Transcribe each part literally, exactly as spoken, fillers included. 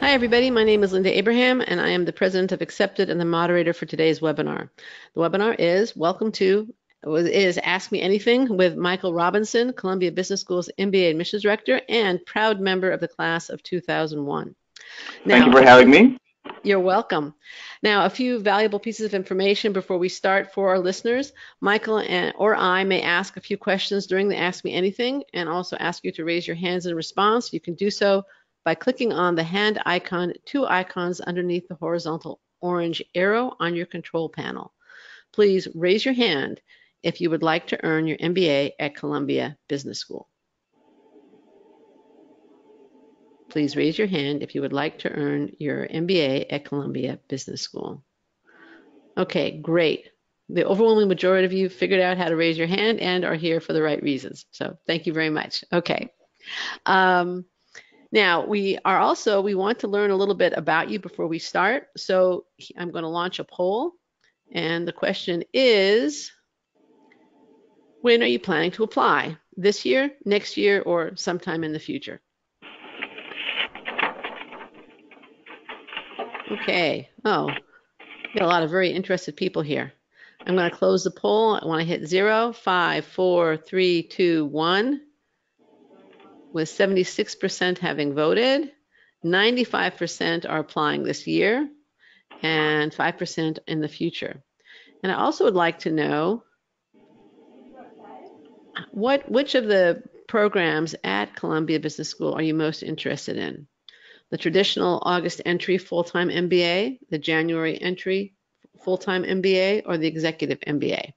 Hi, everybody. My name is Linda Abraham, and I am the president of Accepted and the moderator for today's webinar. The webinar is Welcome to is Ask Me Anything with Michael Robinson, Columbia Business School's M B A admissions director and proud member of the class of two thousand one. Now, thank you for having me. You're welcome. Now, a few valuable pieces of information before we start for our listeners. Michael and, or I may ask a few questions during the Ask Me Anything and also ask you to raise your hands in response. You can do so by clicking on the hand icon, two icons underneath the horizontal orange arrow on your control panel. Please raise your hand if you would like to earn your M B A at Columbia Business School. Please raise your hand if you would like to earn your M B A at Columbia Business School. Okay, great. The overwhelming majority of you figured out how to raise your hand and are here for the right reasons. So thank you very much. Okay. Um, Now, we are also, we want to learn a little bit about you before we start. So I'm going to launch a poll. And the question is, when are you planning to apply? This year, next year, or sometime in the future? Okay. Oh, got a lot of very interested people here. I'm going to close the poll. I want to hit zero, five, four, three, two, one. With seventy-six percent having voted, ninety-five percent are applying this year, and five percent in the future. And I also would like to know what which of the programs at Columbia Business School are you most interested in? The traditional August entry full-time M B A, the January entry full-time M B A, or the executive M B A?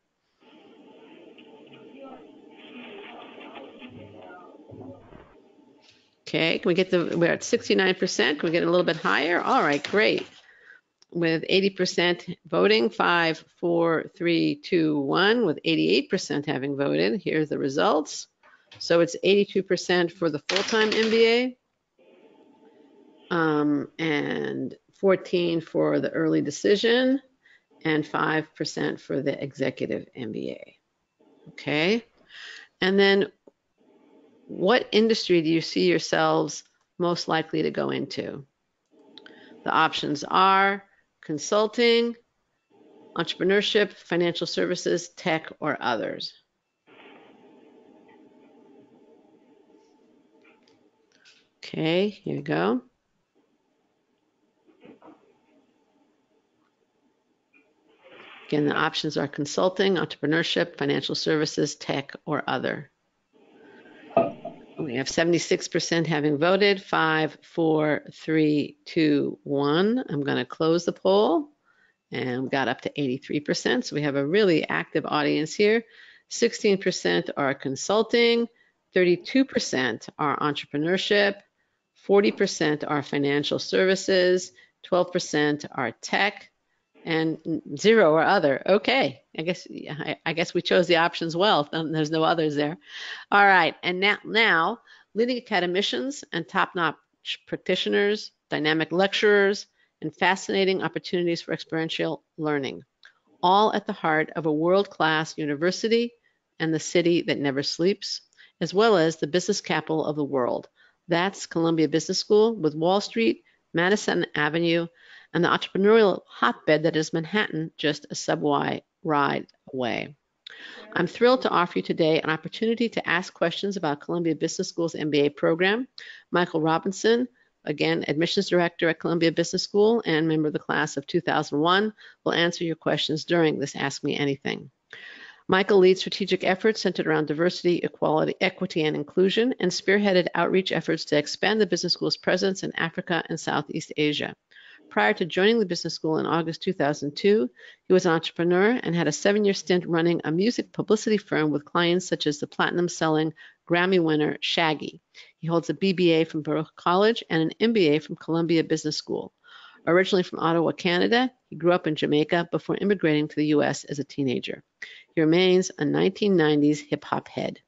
Okay, can we get the, we're at sixty-nine percent, can we get a little bit higher? All right, great. With eighty percent voting, five, four, three, two, one, with eighty-eight percent having voted, here's the results. So it's eighty-two percent for the full-time M B A, um, and fourteen for the early decision, and five percent for the executive M B A, okay? And then what industry do you see yourselves most likely to go into? The options are consulting, entrepreneurship, financial services, tech, or others. Okay, here we go. Again, the options are consulting, entrepreneurship, financial services, tech, or other. We have seventy-six percent having voted, five, four, three, two, one. I'm going to close the poll, and we got up to eighty-three percent. So we have a really active audience here. sixteen percent are consulting, thirty-two percent are entrepreneurship, forty percent are financial services, twelve percent are tech, and zero or other. Okay, I guess I, I guess we chose the options well. There's no others there. All right, and now, now leading academicians and top-notch practitioners, dynamic lecturers, and fascinating opportunities for experiential learning, all at the heart of a world-class university and the city that never sleeps, as well as the business capital of the world. That's Columbia Business School with Wall Street, Madison Avenue, and the entrepreneurial hotbed that is Manhattan just a subway ride away. I'm thrilled to offer you today an opportunity to ask questions about Columbia Business School's M B A program. Michael Robinson, again, admissions director at Columbia Business School and member of the class of two thousand one, will answer your questions during this Ask Me Anything. Michael leads strategic efforts centered around diversity, equality, equity, and inclusion, and spearheaded outreach efforts to expand the business school's presence in Africa and Southeast Asia. Prior to joining the business school in August two thousand two, he was an entrepreneur and had a seven-year stint running a music publicity firm with clients such as the platinum-selling Grammy winner Shaggy. He holds a B B A from Baruch College and an M B A from Columbia Business School. Originally from Ottawa, Canada, he grew up in Jamaica before immigrating to the U S as a teenager. He remains a nineteen nineties hip-hop head.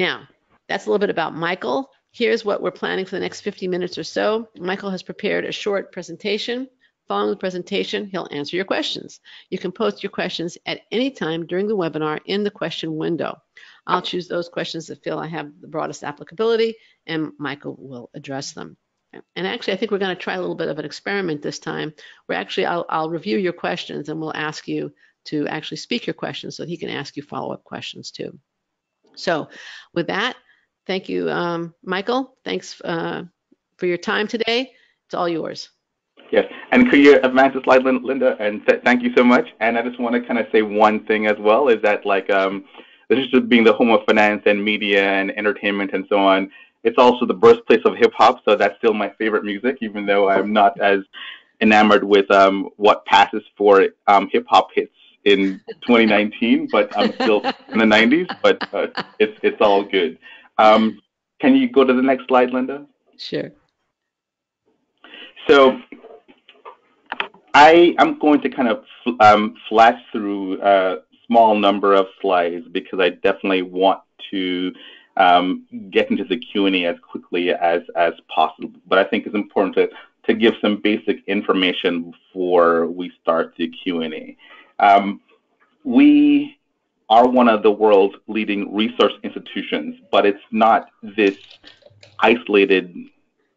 Now, that's a little bit about Michael. Here's what we're planning for the next fifty minutes or so. Michael has prepared a short presentation. Following the presentation, he'll answer your questions. You can post your questions at any time during the webinar in the question window. I'll choose those questions that feel I have the broadest applicability, and Michael will address them. And actually, I think we're going to try a little bit of an experiment this time, where actually I'll, I'll review your questions and we'll ask you to actually speak your questions so that he can ask you follow-up questions too. So with that, thank you, um, Michael. Thanks uh, for your time today. It's all yours. Yes, and could you advance the slide, Linda? And th thank you so much. And I just want to kind of say one thing as well, is that like um, this is being the home of finance and media and entertainment and so on. It's also the birthplace of hip hop, so that's still my favorite music, even though I'm not as enamored with um, what passes for um, hip hop hits in twenty nineteen, but I'm still in the nineties, but uh, it's, it's all good. Um, can you go to the next slide, Linda? Sure. So I am going to kind of um, flash through a small number of slides because I definitely want to um, get into the Q and A as quickly as, as possible. But I think it's important to, to give some basic information before we start the Q and A. Um, we are one of the world's leading research institutions, but it's not this isolated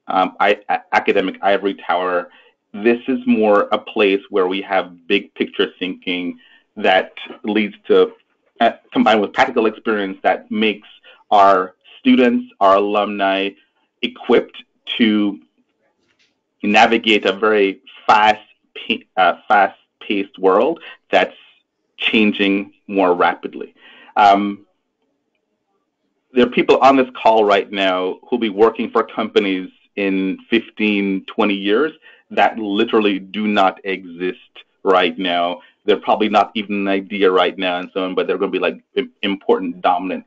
um, I academic ivory tower. This is more a place where we have big picture thinking that leads to, uh, combined with practical experience, that makes our students, our alumni, equipped to navigate a very fast, uh, fast paced world that's changing more rapidly. Um, there are people on this call right now who'll be working for companies in fifteen, twenty years that literally do not exist right now. They're probably not even an idea right now and so on, but they're going to be like important, dominant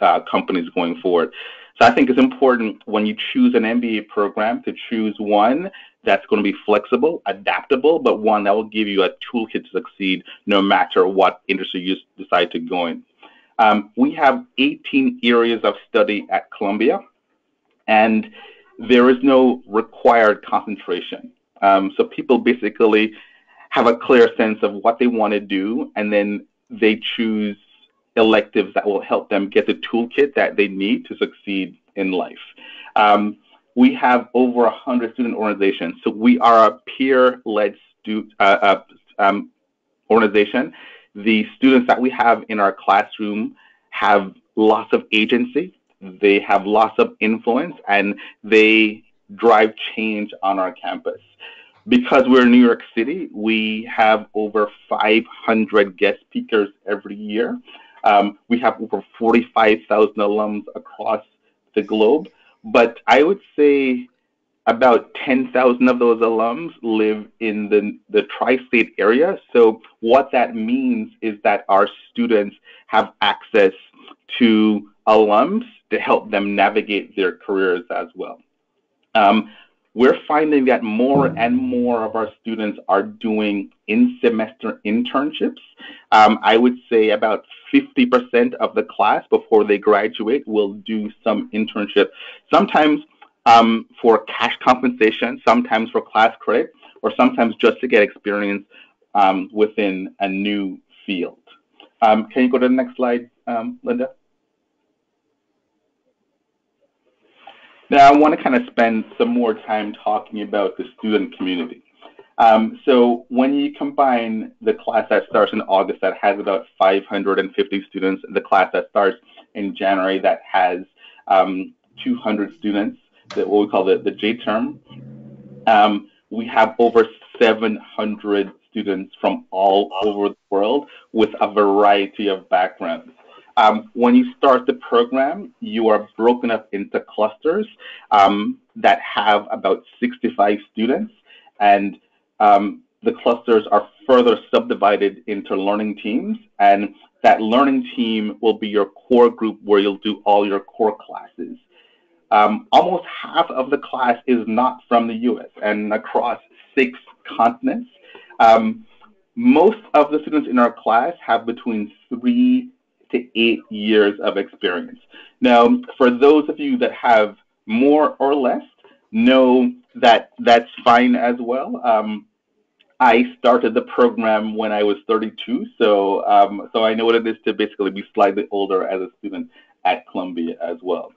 uh, companies going forward. So I think it's important when you choose an M B A program to choose one that's going to be flexible, adaptable, but one that will give you a toolkit to succeed no matter what industry you decide to go in. Um, we have eighteen areas of study at Columbia, and there is no required concentration. Um, so people basically have a clear sense of what they want to do, and then they choose electives that will help them get the toolkit that they need to succeed in life. Um, we have over one hundred student organizations, so we are a peer-led uh, um, organization. The students that we have in our classroom have lots of agency, they have lots of influence, and they drive change on our campus. Because we're in New York City, we have over five hundred guest speakers every year. Um, we have over forty-five thousand alums across the globe, but I would say about ten thousand of those alums live in the, the tri-state area. So what that means is that our students have access to alums to help them navigate their careers as well. Um, we're finding that more and more of our students are doing in-semester internships. Um, I would say about fifty percent of the class before they graduate will do some internship, sometimes um, for cash compensation, sometimes for class credit, or sometimes just to get experience um, within a new field. Um, can you go to the next slide, um, Linda? Now, I want to kind of spend some more time talking about the student community. Um, so when you combine the class that starts in August that has about five hundred fifty students, the class that starts in January that has um, two hundred students, that what we call the, the J term, um, we have over seven hundred students from all over the world with a variety of backgrounds. Um, when you start the program, you are broken up into clusters um, that have about sixty-five students, and um, the clusters are further subdivided into learning teams, and that learning team will be your core group where you'll do all your core classes. Um, almost half of the class is not from the U S and across six continents. Um, most of the students in our class have between three to eight years of experience. Now, for those of you that have more or less, know that that's fine as well. Um, I started the program when I was thirty-two, so um, so I know what it is to basically be slightly older as a student at Columbia as well.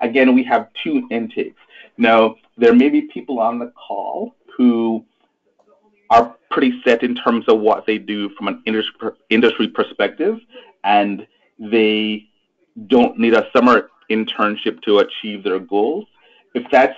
Again, we have two intakes. Now, there may be people on the call who are pretty set in terms of what they do from an industry, industry perspective, and they don't need a summer internship to achieve their goals. If that's,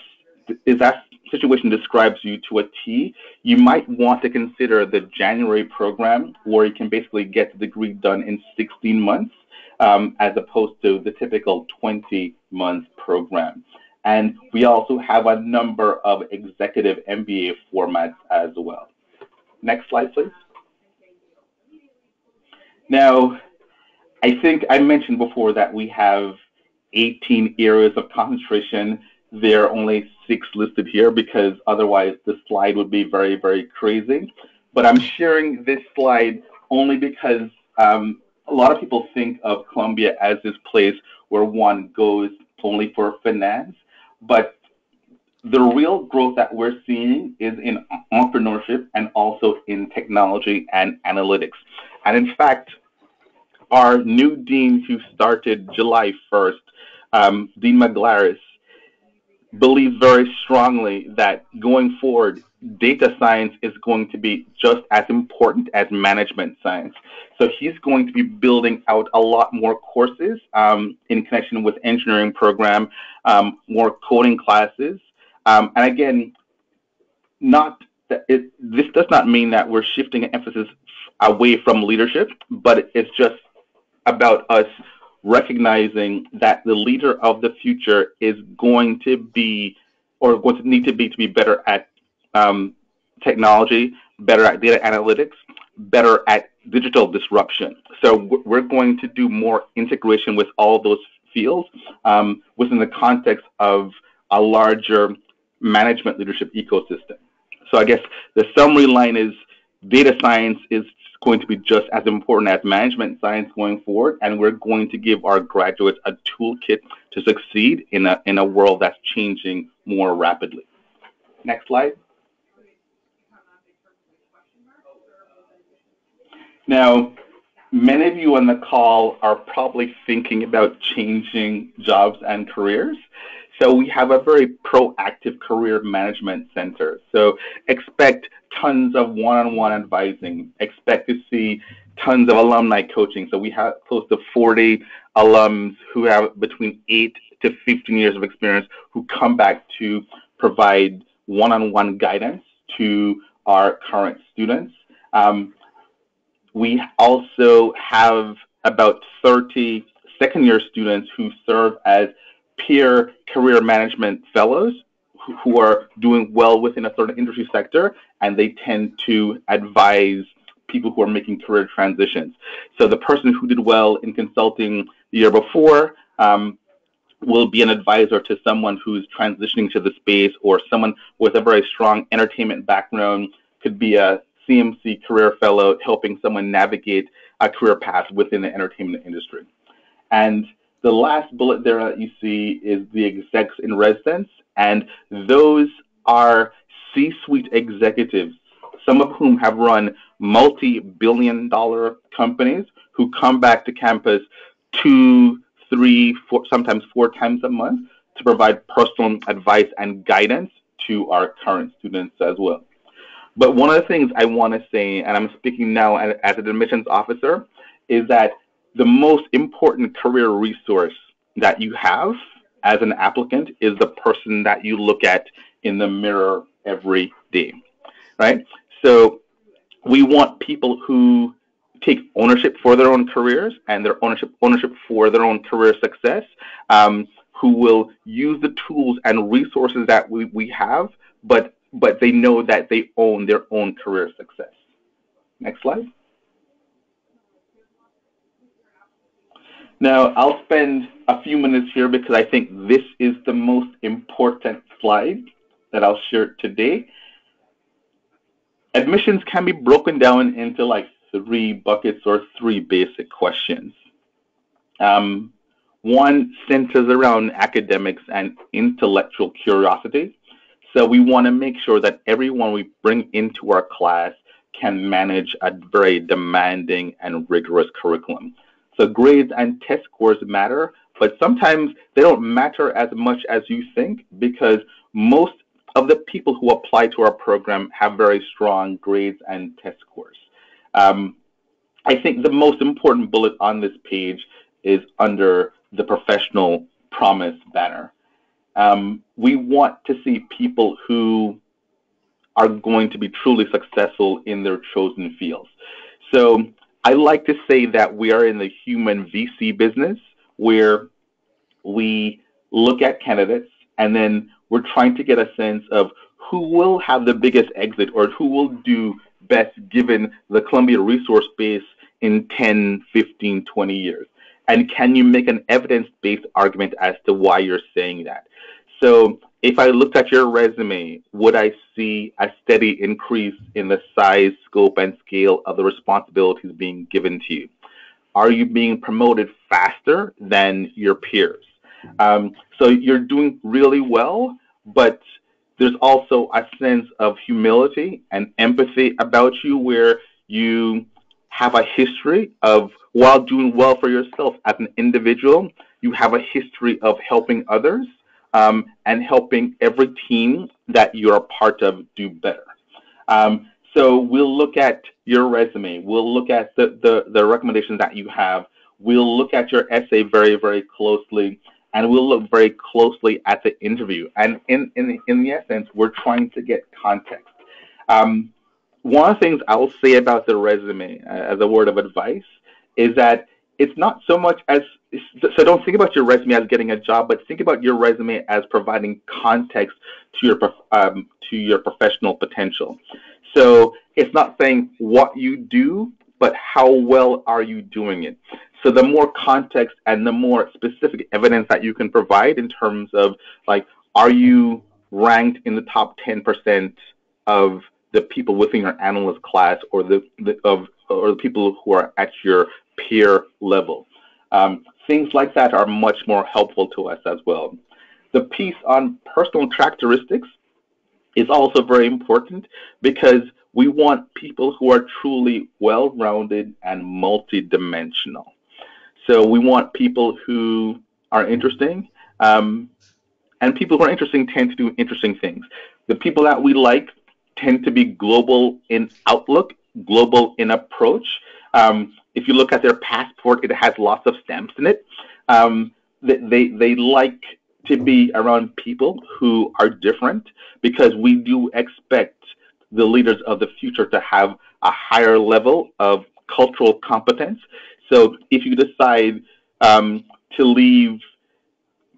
if that situation describes you to a T, you might want to consider the January program, where you can basically get the degree done in sixteen months, um, as opposed to the typical twenty month program. And we also have a number of executive M B A formats as well. Next slide, please. Now, I think I mentioned before that we have eighteen areas of concentration. There are only six listed here because otherwise the slide would be very, very crazy. But I'm sharing this slide only because um, a lot of people think of Columbia as this place where one goes only for finance. But the real growth that we're seeing is in entrepreneurship and also in technology and analytics. And in fact, our new dean, who started July first, um, Dean Maglaris, believes very strongly that going forward, data science is going to be just as important as management science. So he's going to be building out a lot more courses um, in connection with engineering program, um, more coding classes. Um, and again, not that it, this does not mean that we're shifting emphasis away from leadership, but it's just about us recognizing that the leader of the future is going to be, or going to need to be, to be better at um, technology, better at data analytics, better at digital disruption. So we're going to do more integration with all those fields um, within the context of a larger management leadership ecosystem. So I guess the summary line is data science is going to be just as important as management science going forward, and we're going to give our graduates a toolkit to succeed in a, in a world that's changing more rapidly. Next slide. Now, many of you on the call are probably thinking about changing jobs and careers. So we have a very proactive career management center. So expect tons of one-on-one advising. Expect to see tons of alumni coaching. So we have close to forty alums who have between eight to fifteen years of experience who come back to provide one-on-one guidance to our current students. Um, we also have about thirty second-year students who serve as peer career management fellows who are doing well within a certain industry sector, and they tend to advise people who are making career transitions. So the person who did well in consulting the year before um, will be an advisor to someone who's transitioning to the space, or someone with a very strong entertainment background could be a C M C career fellow helping someone navigate a career path within the entertainment industry. And the last bullet there that you see is the execs in residence, and those are C-suite executives, some of whom have run multi-billion dollar companies, who come back to campus two, three, four, sometimes four times a month to provide personal advice and guidance to our current students as well. But one of the things I want to say, and I'm speaking now as an admissions officer, is that the most important career resource that you have as an applicant is the person that you look at in the mirror every day, right? So we want people who take ownership for their own careers and their ownership ownership for their own career success, um, who will use the tools and resources that we, we have, but, but they know that they own their own career success. Next slide. Now, I'll spend a few minutes here because I think this is the most important slide that I'll share today. Admissions can be broken down into like three buckets or three basic questions. Um, one centers around academics and intellectual curiosity. So we want to make sure that everyone we bring into our class can manage a very demanding and rigorous curriculum. So grades and test scores matter, but sometimes they don't matter as much as you think, because most of the people who apply to our program have very strong grades and test scores. Um, I think the most important bullet on this page is under the Professional Promise banner. Um, we want to see people who are going to be truly successful in their chosen fields. So I like to say that we are in the human V C business, where we look at candidates and then we're trying to get a sense of who will have the biggest exit or who will do best given the Columbia resource base in ten, fifteen, twenty years. And can you make an evidence-based argument as to why you're saying that? So if I looked at your resume, would I see a steady increase in the size, scope, and scale of the responsibilities being given to you? Are you being promoted faster than your peers? Um, so you're doing really well, but there's also a sense of humility and empathy about you, where you have a history of, while doing well for yourself as an individual, you have a history of helping others um, and helping every team that you're a part of do better. Um, so we'll look at your resume. We'll look at the, the, the recommendations that you have. We'll look at your essay very, very closely. And we'll look very closely at the interview. And in, in, in the essence, we're trying to get context. Um, one of the things I will say about the resume uh, as a word of advice is that it's not so much as, so don't think about your resume as getting a job, but think about your resume as providing context to your, um, to your professional potential. So it's not saying what you do, but how well are you doing it? So the more context and the more specific evidence that you can provide in terms of, like, are you ranked in the top ten percent of the people within your analyst class, or the, the of or the people who are at your peer level? Um, things like that are much more helpful to us as well. The piece on personal characteristics is also very important, because we want people who are truly well-rounded and multidimensional. So we want people who are interesting, um, and people who are interesting tend to do interesting things. The people that we like tend to be global in outlook, global in approach. Um, if you look at their passport, it has lots of stamps in it. Um, they, they, they like to be around people who are different, because we do expect the leaders of the future to have a higher level of cultural competence. So if you decide um, to leave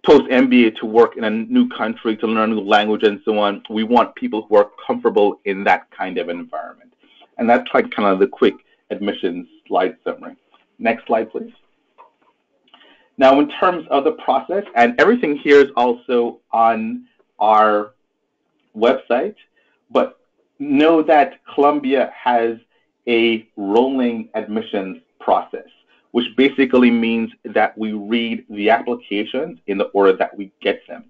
post-M B A to work in a new country, to learn a new language and so on, we want people who are comfortable in that kind of environment. And that's like kind of the quick admissions slide summary. Next slide, please. Now, in terms of the process, and everything here is also on our website, but know that Columbia has a rolling admissions process, which basically means that we read the applications in the order that we get them.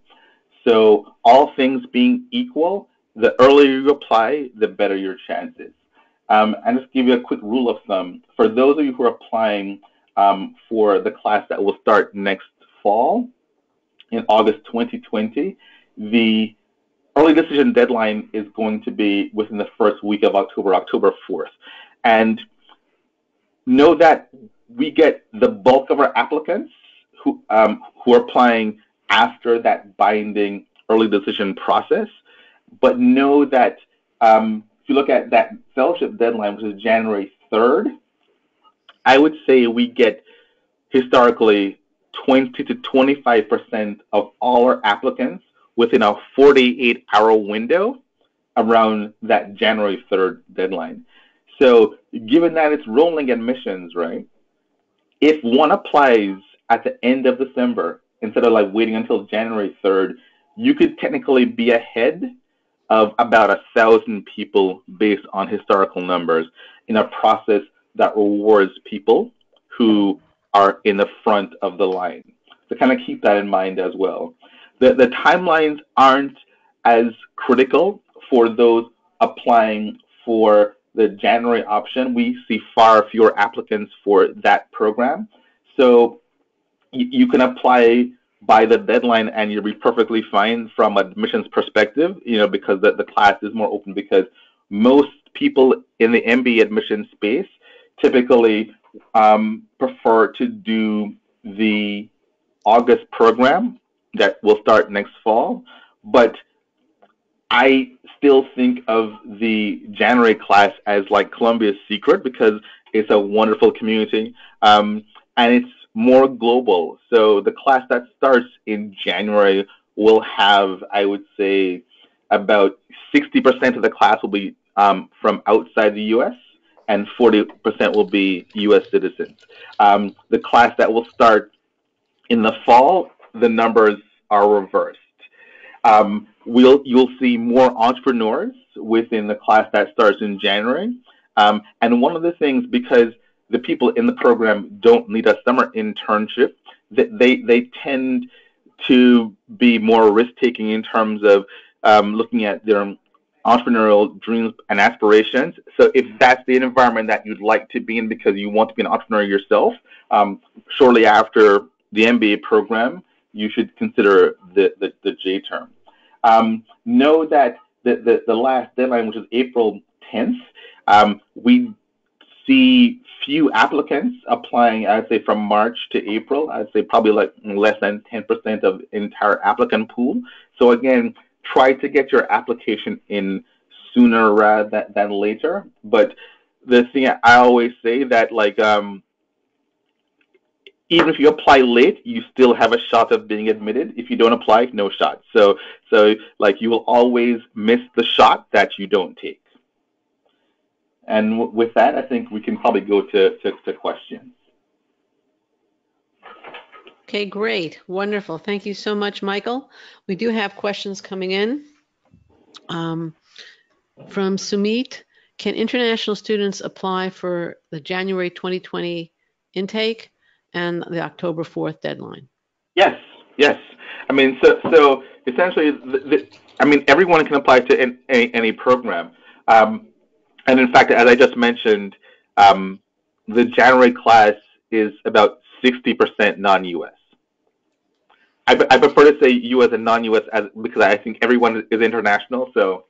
So all things being equal, the earlier you apply, the better your chances. Um, and just give you a quick rule of thumb. For those of you who are applying um, for the class that will start next fall, in August twenty twenty, the early decision deadline is going to be within the first week of October, October fourth. And know that we get the bulk of our applicants who, um, who are applying after that binding early decision process. But know that um, if you look at that fellowship deadline, which is January third, I would say we get historically twenty to twenty-five percent of all our applicants within a forty-eight hour window around that January third deadline. So given that it's rolling admissions, right, if one applies at the end of December instead of like waiting until January third, you could technically be ahead of about a thousand people based on historical numbers in a process that rewards people who are in the front of the line. So kind of keep that in mind as well. The, the timelines aren't as critical for those applying for the January option. We see far fewer applicants for that program. So you, you can apply by the deadline and you'll be perfectly fine from admissions perspective, you know, because the, the class is more open, because most people in the M B A admission space typically um, prefer to do the August program that will start next fall. But I still think of the January class as like Columbia's secret, because it's a wonderful community, um, and it's more global. So the class that starts in January will have, I would say, about sixty percent of the class will be um, from outside the U S, and forty percent will be U S citizens. Um, the class that will start in the fall, the numbers are reversed. Um, we'll, you'll see more entrepreneurs within the class that starts in January. Um, and one of the things, because the people in the program don't need a summer internship, that they, they tend to be more risk-taking in terms of um, looking at their entrepreneurial dreams and aspirations. So if that's the environment that you'd like to be in because you want to be an entrepreneur yourself, um, shortly after the M B A program, you should consider the, the, the J term. Um, know that the, the, the last deadline, which is April tenth, um, we see few applicants applying, I'd say, from March to April. I'd say probably like less than ten percent of entire applicant pool. So again, try to get your application in sooner rather than, than later. But the thing I always say that, like, um, even if you apply late, you still have a shot of being admitted. If you don't apply, no shot. So, so like, you will always miss the shot that you don't take. And w with that, I think we can probably go to, to, to questions. Okay, great. Wonderful. Thank you so much, Michael. We do have questions coming in. Um, from Sumit, can international students apply for the January twenty twenty intake and the October fourth deadline? Yes, yes. I mean, so, so essentially, the, the, I mean, everyone can apply to any, any program. Um, And in fact, as I just mentioned, um, the January class is about sixty percent non-U S. I, I prefer to say U S and non-U S as, because I think everyone is international, so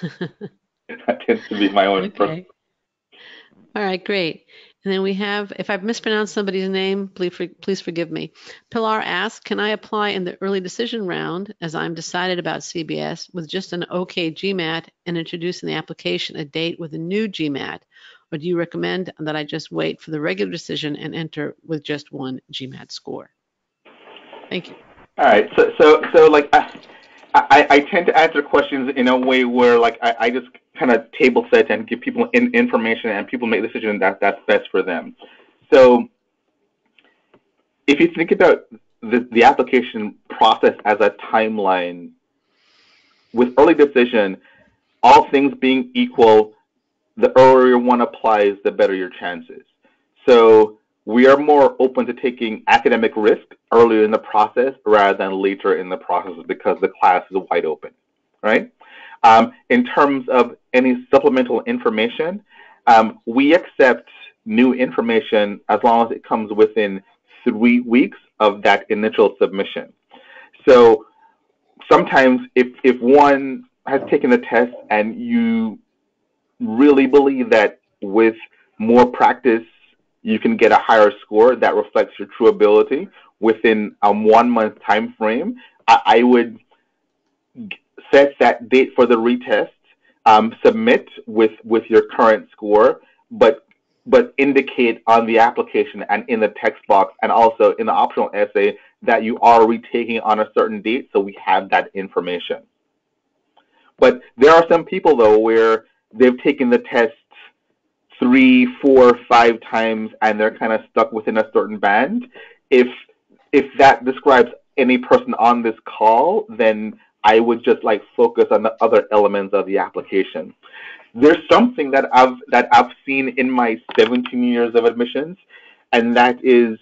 that tends to be my own. Okay. All right, great. And then we have, if I've mispronounced somebody's name, please, please forgive me. Pilar asks, can I apply in the early decision round as I'm decided about C B S with just an OK GMAT and introduce in the application a date with a new GMAT? Or do you recommend that I just wait for the regular decision and enter with just one GMAT score? Thank you. All right. So, so, so like, I, I, I tend to answer questions in a way where, like, I, I just kind of table set and give people in, information, and people make decisions that that's best for them. So if you think about the, the application process as a timeline, with early decision, all things being equal, the earlier one applies, the better your chances. So we are more open to taking academic risk earlier in the process rather than later in the process because the class is wide open, right? Um, in terms of any supplemental information, um, we accept new information as long as it comes within three weeks of that initial submission. So sometimes if, if one has taken the test and you really believe that with more practice you can get a higher score that reflects your true ability within a one-month time frame, I, I would set that date for the retest, um, submit with, with your current score, but, but indicate on the application and in the text box and also in the optional essay that you are retaking on a certain date, so we have that information. But there are some people, though, where they've taken the test three, four, five times, and they're kind of stuck within a certain band. If, if that describes any person on this call, then I would just like focus on the other elements of the application. There's something that I've, that I've seen in my seventeen years of admissions, and that is,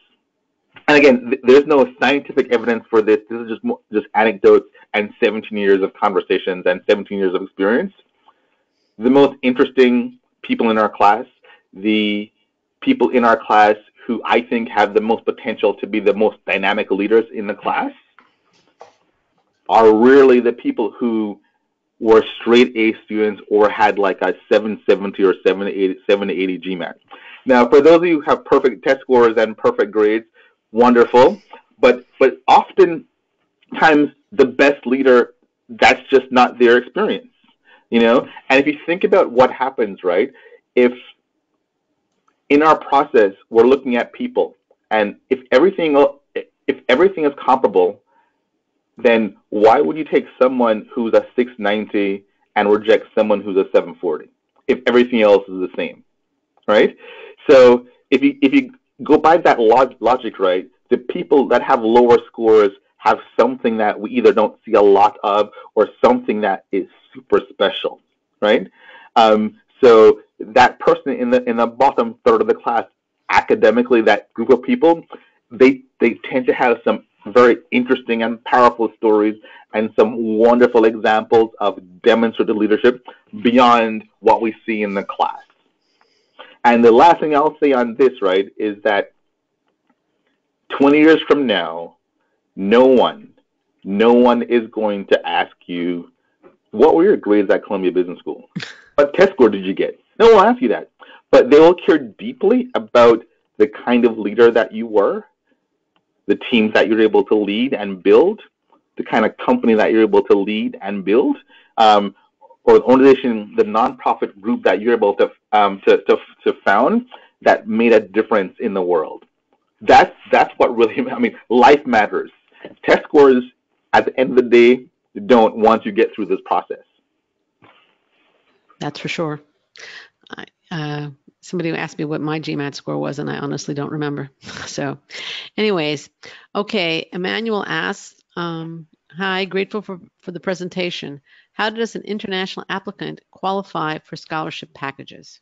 and again, th there's no scientific evidence for this. This is just, just anecdotes and seventeen years of conversations and seventeen years of experience. The most interesting people in our class, the people in our class who I think have the most potential to be the most dynamic leaders in the class, are really the people who were straight A students or had like a seven seventy or seven eighty G M A T. Now, for those of you who have perfect test scores and perfect grades, wonderful. But but oftentimes the best leader, that's just not their experience, you know? And if you think about what happens, right, if in our process we're looking at people, and if everything if everything is comparable, then why would you take someone who's a six ninety and reject someone who's a seven forty if everything else is the same, right? So if you if you go by that log- logic, right, the people that have lower scores have something that we either don't see a lot of or something that is super special, right? Um, so that person in the in the bottom third of the class, academically, that group of people, they they tend to have some very interesting and powerful stories and some wonderful examples of demonstrated leadership beyond what we see in the class. And the last thing I'll say on this, right, is that twenty years from now, no one, no one is going to ask you, what were your grades at Columbia Business School? What test score did you get? No one will ask you that. But they will care deeply about the kind of leader that you were, the teams that you're able to lead and build, the kind of company that you're able to lead and build, um, or the organization, the nonprofit group that you're able to, um, to to to found that made a difference in the world. That's that's what really, I mean, life matters. Test scores, at the end of the day, don't once you get through this process. That's for sure. I, uh, somebody asked me what my G M A T score was, and I honestly don't remember. So anyways, okay, Emmanuel asks, um, hi, grateful for, for the presentation. How does an international applicant qualify for scholarship packages?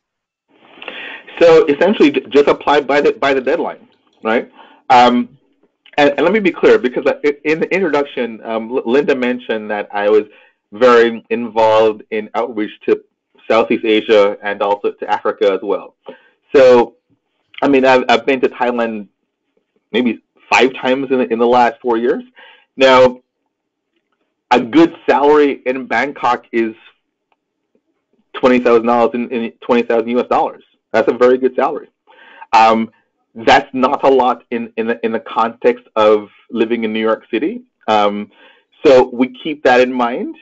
So essentially, just apply by the, by the deadline, right? Um, and, and let me be clear, because in the introduction, um, Linda mentioned that I was very involved in outreach to Southeast Asia and also to Africa as well. So, I mean, I've, I've been to Thailand maybe five times in the, in the last four years. Now, a good salary in Bangkok is twenty thousand dollars in, in twenty thousand U S dollars. That's a very good salary. Um, that's not a lot in, in, the, in the context of living in New York City. Um, so we keep that in mind.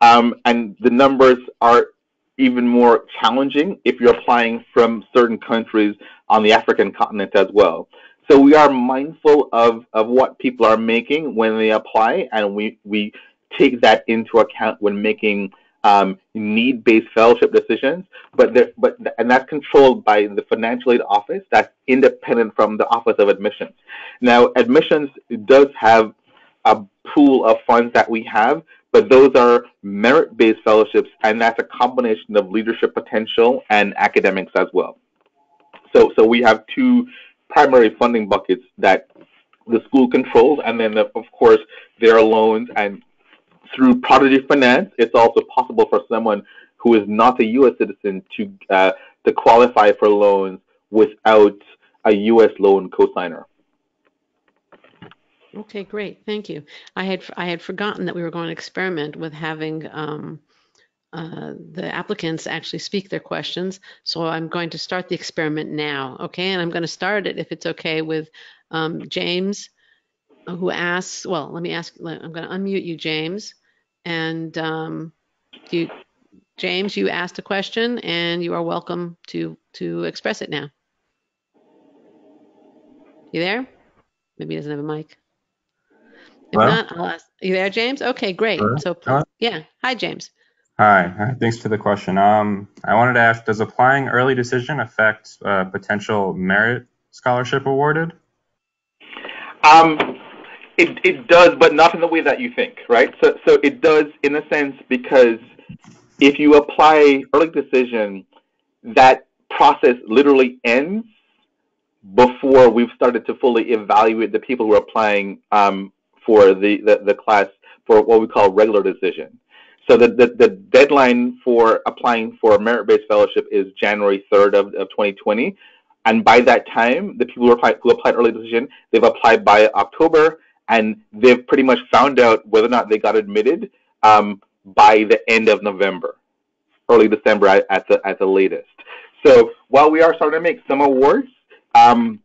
Um, and the numbers are even more challenging if you're applying from certain countries on the African continent as well. So we are mindful of, of what people are making when they apply, and we, we take that into account when making um, need-based fellowship decisions. But there, but and that's controlled by the financial aid office. That's independent from the Office of Admissions. Now, admissions does have a pool of funds that we have, but those are merit-based fellowships, and that's a combination of leadership potential and academics as well. So so we have two primary funding buckets that the school controls, and then, the, of course, there are loans. And through Prodigy Finance, it's also possible for someone who is not a U S citizen to, uh, to qualify for loans without a U S loan cosigner. Okay, great. Thank you. I had I had forgotten that we were going to experiment with having um, uh, the applicants actually speak their questions. So I'm going to start the experiment now, okay? And I'm going to start it, if it's okay, with um, James, who asks, well, let me ask, I'm going to unmute you, James. And um, you, James, you asked a question, and you are welcome to, to express it now. You there? Maybe he doesn't have a mic. If Hello? Not, I'll ask. You there, James? Okay, great. Sure. So, please, yeah. Hi, James. Hi. Hi. Thanks for the question. Um, I wanted to ask, does applying early decision affect uh, potential merit scholarship awarded? Um, it it does, but not in the way that you think, right? So, so it does in a sense, because if you apply early decision, that process literally ends before we've started to fully evaluate the people who are applying um, for the, the, the class for what we call regular decision. So the, the, the deadline for applying for a merit-based fellowship is January third of, of twenty twenty. And by that time, the people who applied, who applied early decision, they've applied by October, and they've pretty much found out whether or not they got admitted um, by the end of November, early December at, at the at the latest. So while we are starting to make some awards, um,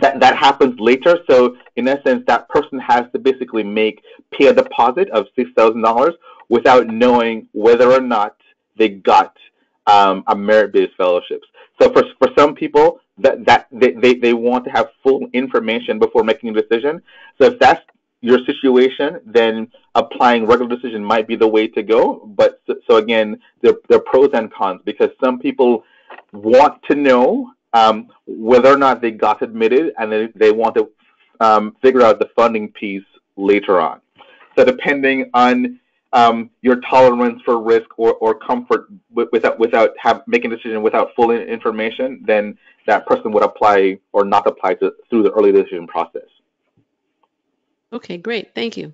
that that happens later. So in essence, that person has to basically make pay a deposit of six thousand dollars without knowing whether or not they got um, a merit-based fellowships. So for for some people, that that they, they, they want to have full information before making a decision. So if that's your situation, then applying regular decision might be the way to go. But so, so again, there there are pros and cons, because some people want to know um, whether or not they got admitted, and then they want to um, figure out the funding piece later on. So depending on um, your tolerance for risk or, or comfort w- without without have, making a decision without full information, then that person would apply or not apply to, through the early decision process. Okay, great. Thank you.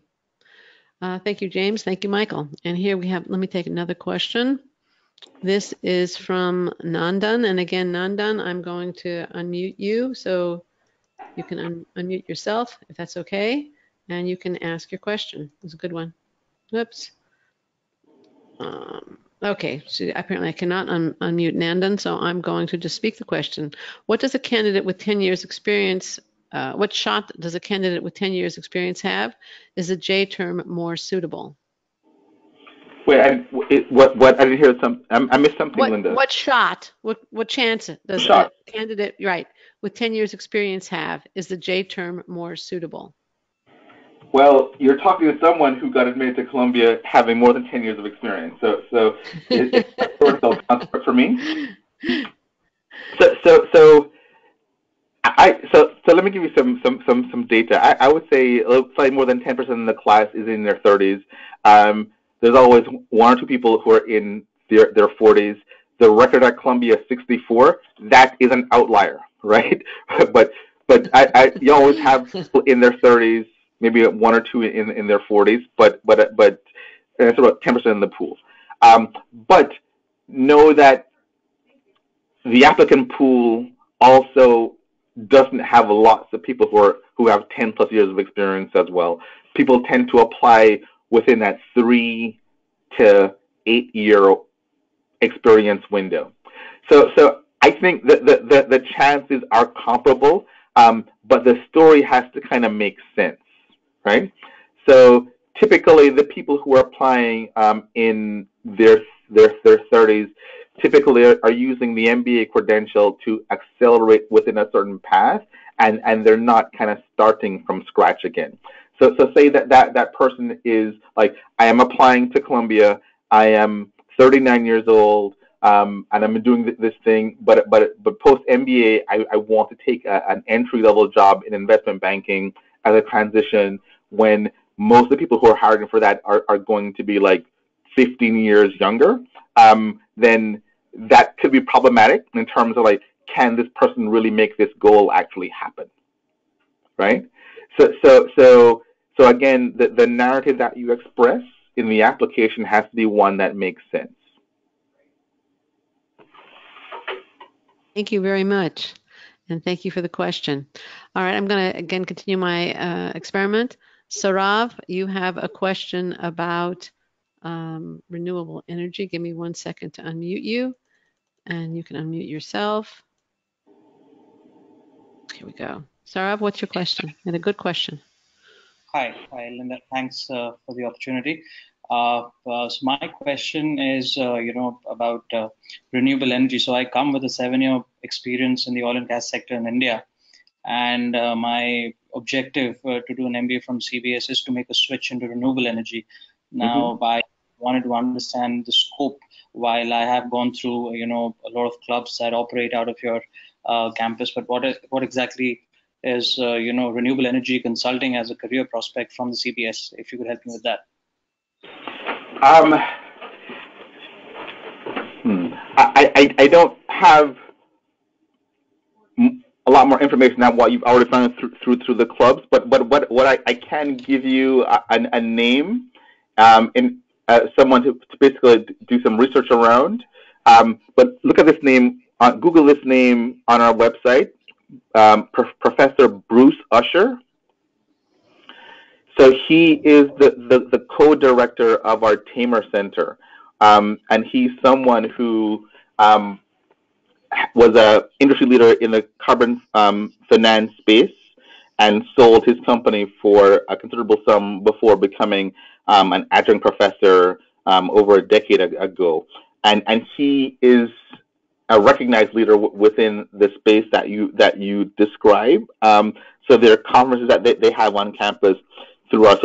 Uh, thank you, James. Thank you, Michael. And here we have, let me take another question. This is from Nandan. And again, Nandan, I'm going to unmute you so you can un- unmute yourself, if that's okay. And you can ask your question. It's a good one. Whoops. Um, okay, so apparently I cannot un- unmute Nandan, so I'm going to just speak the question. What does a candidate with ten years experience Uh, what shot does a candidate with ten years experience have? Is a J term more suitable? Wait, I, it, what? What? I didn't hear some. I, I missed something, what, Linda. What shot? What? What chance does shot. a candidate, right, with ten years experience have? Is the J term more suitable? Well, you're talking to someone who got admitted to Columbia having more than ten years of experience. So, so it, it's personal concept for me. So, so, so. I, so, so let me give you some some some, some data. I, I would say slightly more than ten percent of the class is in their thirties. Um, there's always one or two people who are in their, their forties. The record at Columbia is sixty-four. That is an outlier, right? but but I, I you always have people in their thirties, maybe one or two in, in their forties. But but but that's about ten percent in the pool. Um, but know that the applicant pool also doesn't have lots of people who are who have ten plus years of experience as well. People tend to apply within that three to eight year experience window. So so I think that the, the, the chances are comparable, um, but the story has to kind of make sense, right? So typically the people who are applying um, in their their their thirties typically are, are using the M B A credential to accelerate within a certain path, and, and they're not kind of starting from scratch again. So so say that, that that person is like, I am applying to Columbia, I am thirty-nine years old, um, and I'm doing th- this thing, but but but post M B A, I, I want to take a, an entry-level job in investment banking as a transition, when most of the people who are hiring for that are, are going to be like fifteen years younger. Um, then that could be problematic in terms of like, can this person really make this goal actually happen, right? So, so, so, so again, the, the narrative that you express in the application has to be one that makes sense. Thank you very much, and thank you for the question. All right, I'm going to again continue my uh, experiment. Sarav, you have a question about Um, renewable energy. Give me one second to unmute you, and you can unmute yourself. Here we go. Sarav, what's your question? And a good question. Hi, hi, Linda. Thanks uh, for the opportunity. Uh, uh, so my question is, uh, you know, about uh, renewable energy. So I come with a seven-year experience in the oil and gas sector in India, and uh, my objective uh, to do an M B A from C B S is to make a switch into renewable energy. Now, mm-hmm. I wanted to understand the scope. While I have gone through, you know, a lot of clubs that operate out of your uh, campus, but what is, what exactly is, uh, you know, renewable energy consulting as a career prospect from the C B S? If you could help me with that. Um, hmm. I, I I don't have a lot more information than what you've already found through through, through the clubs, but but what what I, I can give you a, a, a name. Um, and uh, someone to, to basically do some research around. Um, but look at this name, uh, Google this name on our website, um, Pro- Professor Bruce Usher. So he is the, the, the co-director of our Tamer Center, um, and he's someone who um, was an industry leader in the carbon um, finance space and sold his company for a considerable sum before becoming um, an adjunct professor um, over a decade ago. And and he is a recognized leader w- within the space that you that you describe. Um, so there are conferences that they, they have on campus through our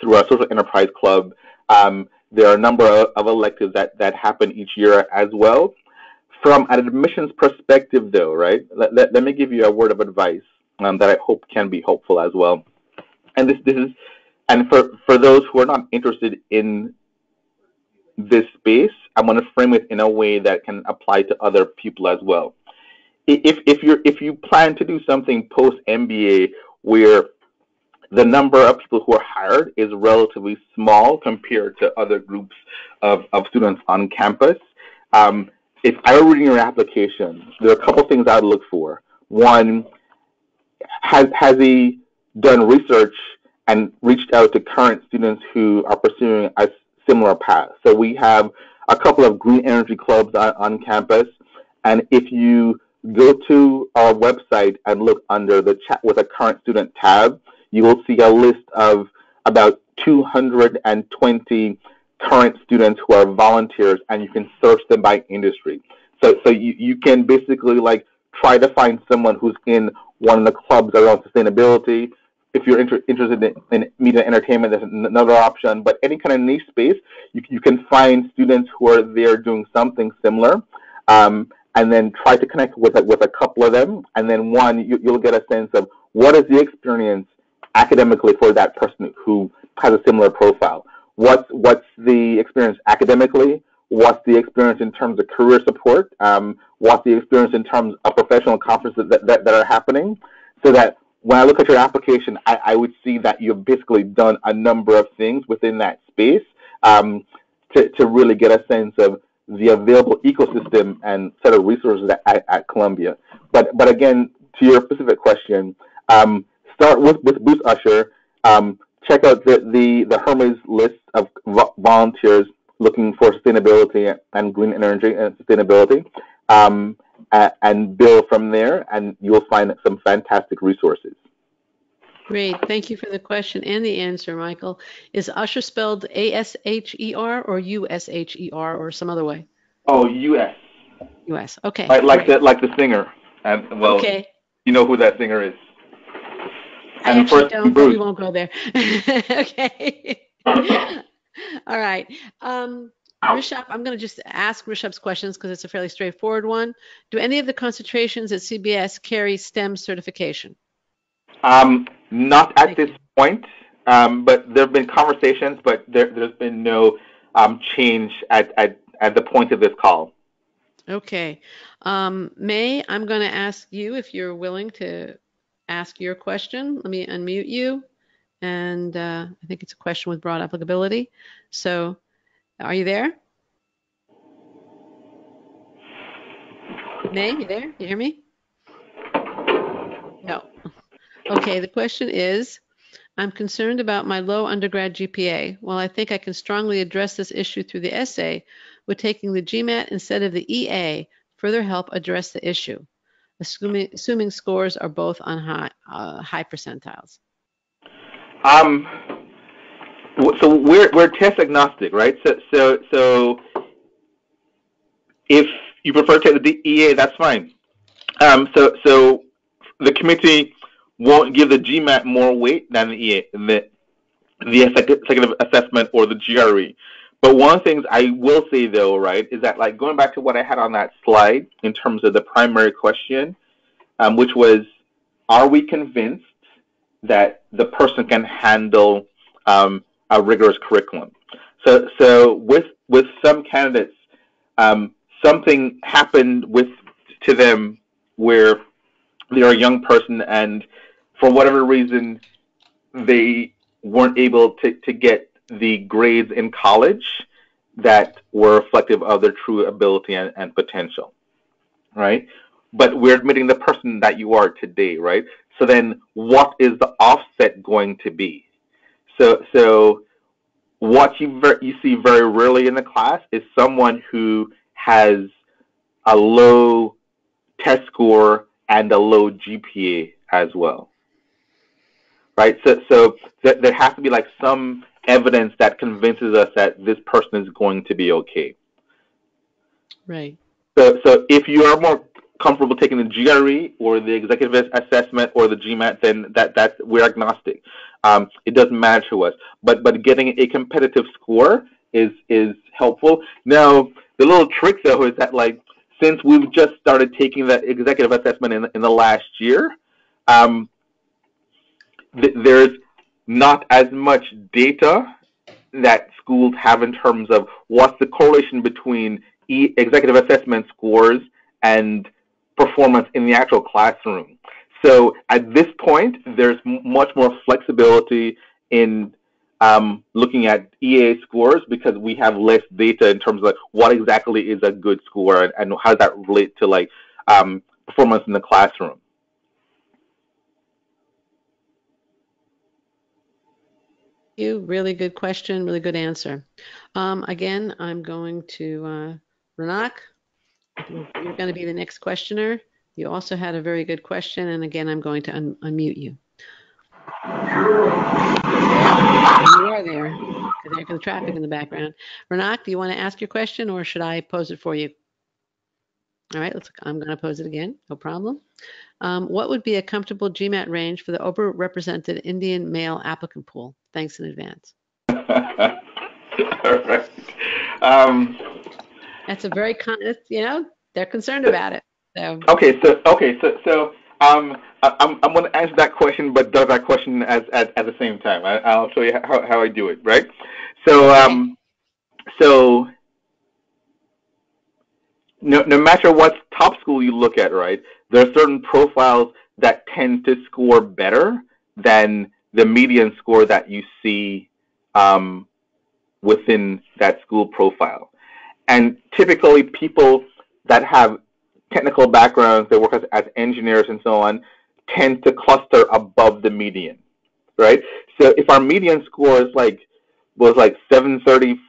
through our social enterprise club. Um, there are a number of, of electives that, that happen each year as well. From an admissions perspective, though, right? Let, let, let me give you a word of advice um, that I hope can be helpful as well. And this this is and for for those who are not interested in this space, I'm going to frame it in a way that can apply to other people as well. If if you're if you plan to do something post M B A where the number of people who are hired is relatively small compared to other groups of, of students on campus, um, if I were reading your application, there are a couple things I'd look for. One, has has he done research and reached out to current students who are pursuing a similar path? So we have a couple of green energy clubs on, on campus, and if you go to our website and look under the chat with a current student tab, you will see a list of about two hundred twenty current students who are volunteers, and you can search them by industry. So so you, you can basically like try to find someone who's in one of the clubs around sustainability. If you're inter- interested in, in media and entertainment, that's another option. But any kind of niche space, you, you can find students who are there doing something similar, um, and then try to connect with a, with a couple of them. And then one, you, you'll get a sense of what is the experience academically for that person who has a similar profile. What's what's the experience academically? What's the experience in terms of career support? Um, what's the experience in terms of professional conferences that that, that are happening? So that when I look at your application, I, I would see that you've basically done a number of things within that space um, to, to really get a sense of the available ecosystem and set of resources at, at Columbia. But but again, to your specific question, um, start with, with Bruce Usher. Um, check out the, the, the Hermes list of volunteers looking for sustainability and green energy and sustainability. Um, and build from there, and you'll find some fantastic resources. Great. Thank you for the question and the answer, Michael. Is Usher spelled A S H E R or U S H E R or some other way? Oh, U S U S Okay. Like, like, the, like the singer. And, well, okay. You know who that singer is. And I actually first, don't, Bruce. But we won't go there. Okay. All right. Um, Rishabh, I'm going to just ask Rishabh's questions because it's a fairly straightforward one. Do any of the concentrations at C B S carry STEM certification? Um, not at Thank this you. point, um, but there have been conversations, but there, there's been no um, change at, at, at the point of this call. Okay. Um, May, I'm going to ask you if you're willing to ask your question. Let me unmute you. And uh, I think it's a question with broad applicability. So... Are you there? May, you there? You hear me? No. Okay, the question is, I'm concerned about my low undergrad G P A. While I think I can strongly address this issue through the essay, would taking the GMAT instead of the E A further help address the issue, assuming, assuming scores are both on high, uh, high percentiles? Um. So we're we're test agnostic, right? So so so if you prefer to take the E A, that's fine. Um, so so the committee won't give the GMAT more weight than the E A, the the executive assessment or the G R E. But one of the things I will say though, right, is that like going back to what I had on that slide in terms of the primary question, um, which was, are we convinced that the person can handle um, a rigorous curriculum. So, so with with some candidates, um, something happened with to them where they're a young person, and for whatever reason, they weren't able to, to get the grades in college that were reflective of their true ability and, and potential, right? But we're admitting the person that you are today, right? So then, what is the offset going to be? So, so what you ver you see very rarely in the class is someone who has a low test score and a low G P A as well, right? So, so th there has to be like some evidence that convinces us that this person is going to be okay. Right. So, so if you are more comfortable taking the G R E or the executive assessment or the GMAT, then that that's we're agnostic. Um, it doesn't matter to us. But but getting a competitive score is is helpful. Now the little trick though is that like since we've just started taking that executive assessment in in the last year, um, th there's not as much data that schools have in terms of what's the correlation between e executive assessment scores and performance in the actual classroom. So at this point, there's much more flexibility in um, looking at E A scores because we have less data in terms of like, what exactly is a good score and, and how does that relate to like um, performance in the classroom. Thank you. Really good question, really good answer. Um, again, I'm going to uh, Renak. You're going to be the next questioner. You also had a very good question, and again, I'm going to un unmute you. You are there, because there's traffic in the background. Renak, do you want to ask your question, or should I pose it for you? All right, let's, I'm going to pose it again, no problem. Um, what would be a comfortable G MAT range for the overrepresented Indian male applicant pool? Thanks in advance. All right. Um... That's a very con you know they're concerned about it. So okay, so okay, so so um, I, I'm I'm going to answer that question, but does that question as at, at the same time. I, I'll show you how how I do it, right? So um, so no no matter what top school you look at, right? There are certain profiles that tend to score better than the median score that you see um, within that school profile. And typically people that have technical backgrounds, they work as, as engineers and so on, tend to cluster above the median, right? So if our median score is like, was like seven thirty,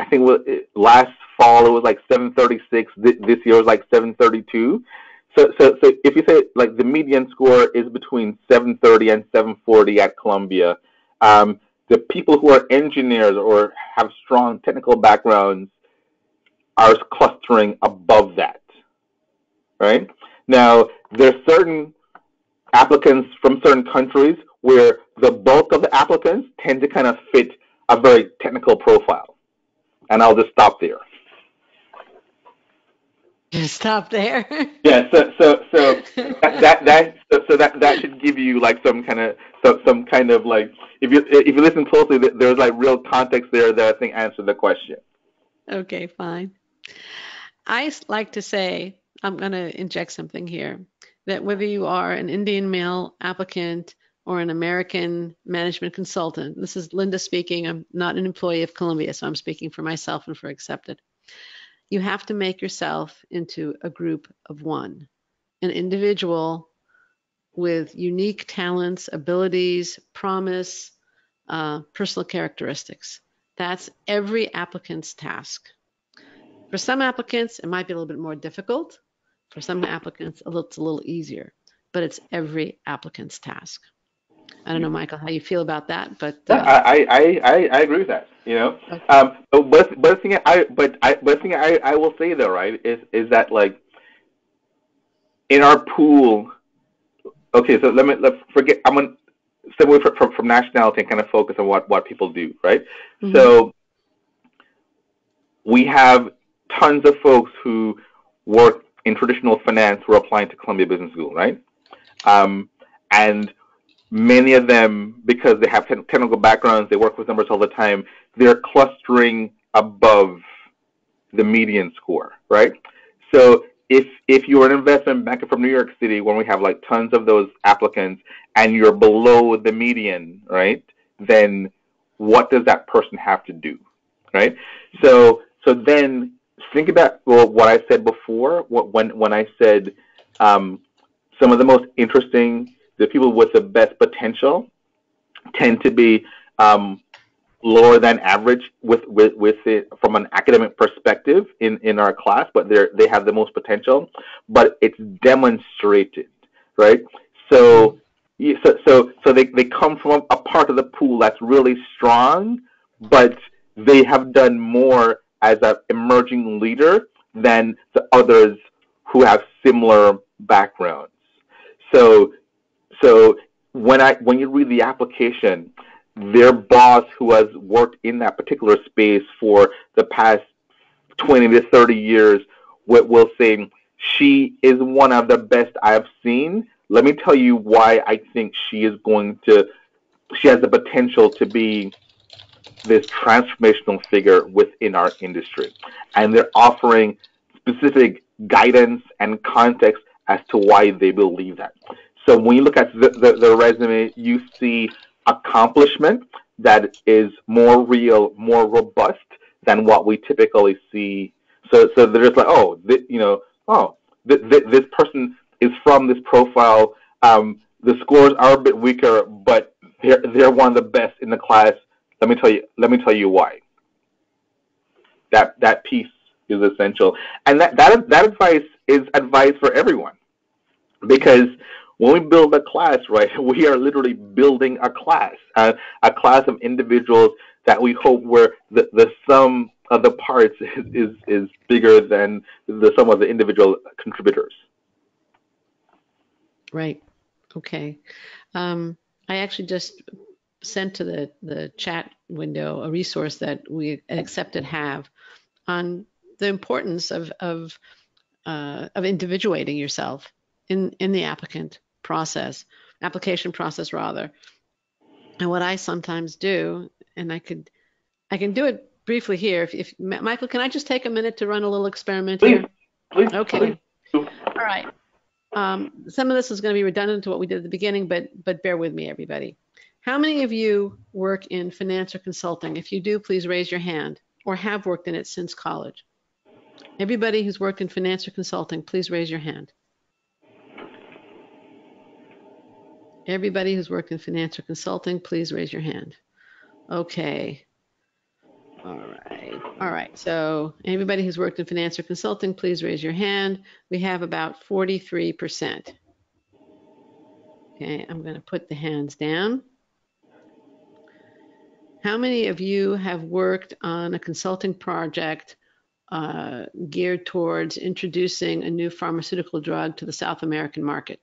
I think last fall it was like seven thirty-six, th this year it was like seven thirty-two. So, so, so if you say like the median score is between seven thirty and seven forty at Columbia, um, the people who are engineers or have strong technical backgrounds are clustering above that, right? Now, there's certain applicants from certain countries where the bulk of the applicants tend to kind of fit a very technical profile. And I'll just stop there. Just stop there? Yeah, so, so, so, that, that, that, so, so that, that should give you like some kind of, so, some kind of like, if you, if you listen closely, there's like real context there that I think answered the question. Okay, fine. I like to say, I'm going to inject something here, that whether you are an Indian male applicant or an American management consultant, this is Linda speaking, I'm not an employee of Columbia, so I'm speaking for myself and for Accepted. You have to make yourself into a group of one, an individual with unique talents, abilities, promise, uh, personal characteristics. That's every applicant's task. For some applicants, it might be a little bit more difficult. For some applicants, it's a little easier, but it's every applicant's task. I don't know, Michael, how you feel about that, but uh, I, I I I agree with that. You know, okay. um, but but the thing I but I but the thing I I will say though, right, is is that like in our pool, okay. So let me let's forget. I'm gonna step away from, from, from nationality and kind of focus on what what people do, right? Mm-hmm. So we have tons of folks who work in traditional finance who are applying to Columbia Business School, right? Um, and many of them, because they have technical backgrounds, they work with numbers all the time, they're clustering above the median score, right? So if if you're an investment banker from New York City, when we have like tons of those applicants and you're below the median, right, then what does that person have to do, right? So so then think about well, what I said before, what, when, when I said um, some of the most interesting, the people with the best potential tend to be um, lower than average with with, with it, from an academic perspective in, in our class, but they they have the most potential. But it's demonstrated, right? So so so so they they come from a part of the pool that's really strong, but they have done more as an emerging leader than the others who have similar backgrounds. So so when I when you read the application, their boss who has worked in that particular space for the past twenty to thirty years will say, she is one of the best I have seen. Let me tell you why I think she is going to, she has the potential to be this transformational figure within our industry. And they're offering specific guidance and context as to why they believe that. So when you look at the, the, the resume, you see accomplishment that is more real, more robust than what we typically see. So, so they're just like, oh, th- you know, oh, th- th- this person is from this profile. Um, the scores are a bit weaker, but they're they're one of the best in the class. Let me tell you. Let me tell you why. That that piece is essential, and that that that advice is advice for everyone, because when we build a class, right, we are literally building a class, uh, a class of individuals that we hope where the, the sum of the parts is, is, is bigger than the sum of the individual contributors. Right. Okay. Um, I actually just sent to the, the chat window a resource that we accepted have on the importance of, of, uh, of individuating yourself in, in the applicant. process, application process rather. And what I sometimes do, and I could, I can do it briefly here. If, if Michael, can I just take a minute to run a little experiment please, here? Please, okay. Please. All right. Um, some of this is going to be redundant to what we did at the beginning, but but bear with me, everybody. How many of you work in finance or consulting? If you do, please raise your hand, or have worked in it since college. Everybody who's worked in finance or consulting, please raise your hand. Everybody who's worked in finance or consulting, please raise your hand. Okay. All right. All right. So everybody who's worked in finance or consulting, please raise your hand. We have about forty-three percent. Okay. I'm going to put the hands down. How many of you have worked on a consulting project uh, geared towards introducing a new pharmaceutical drug to the South American market?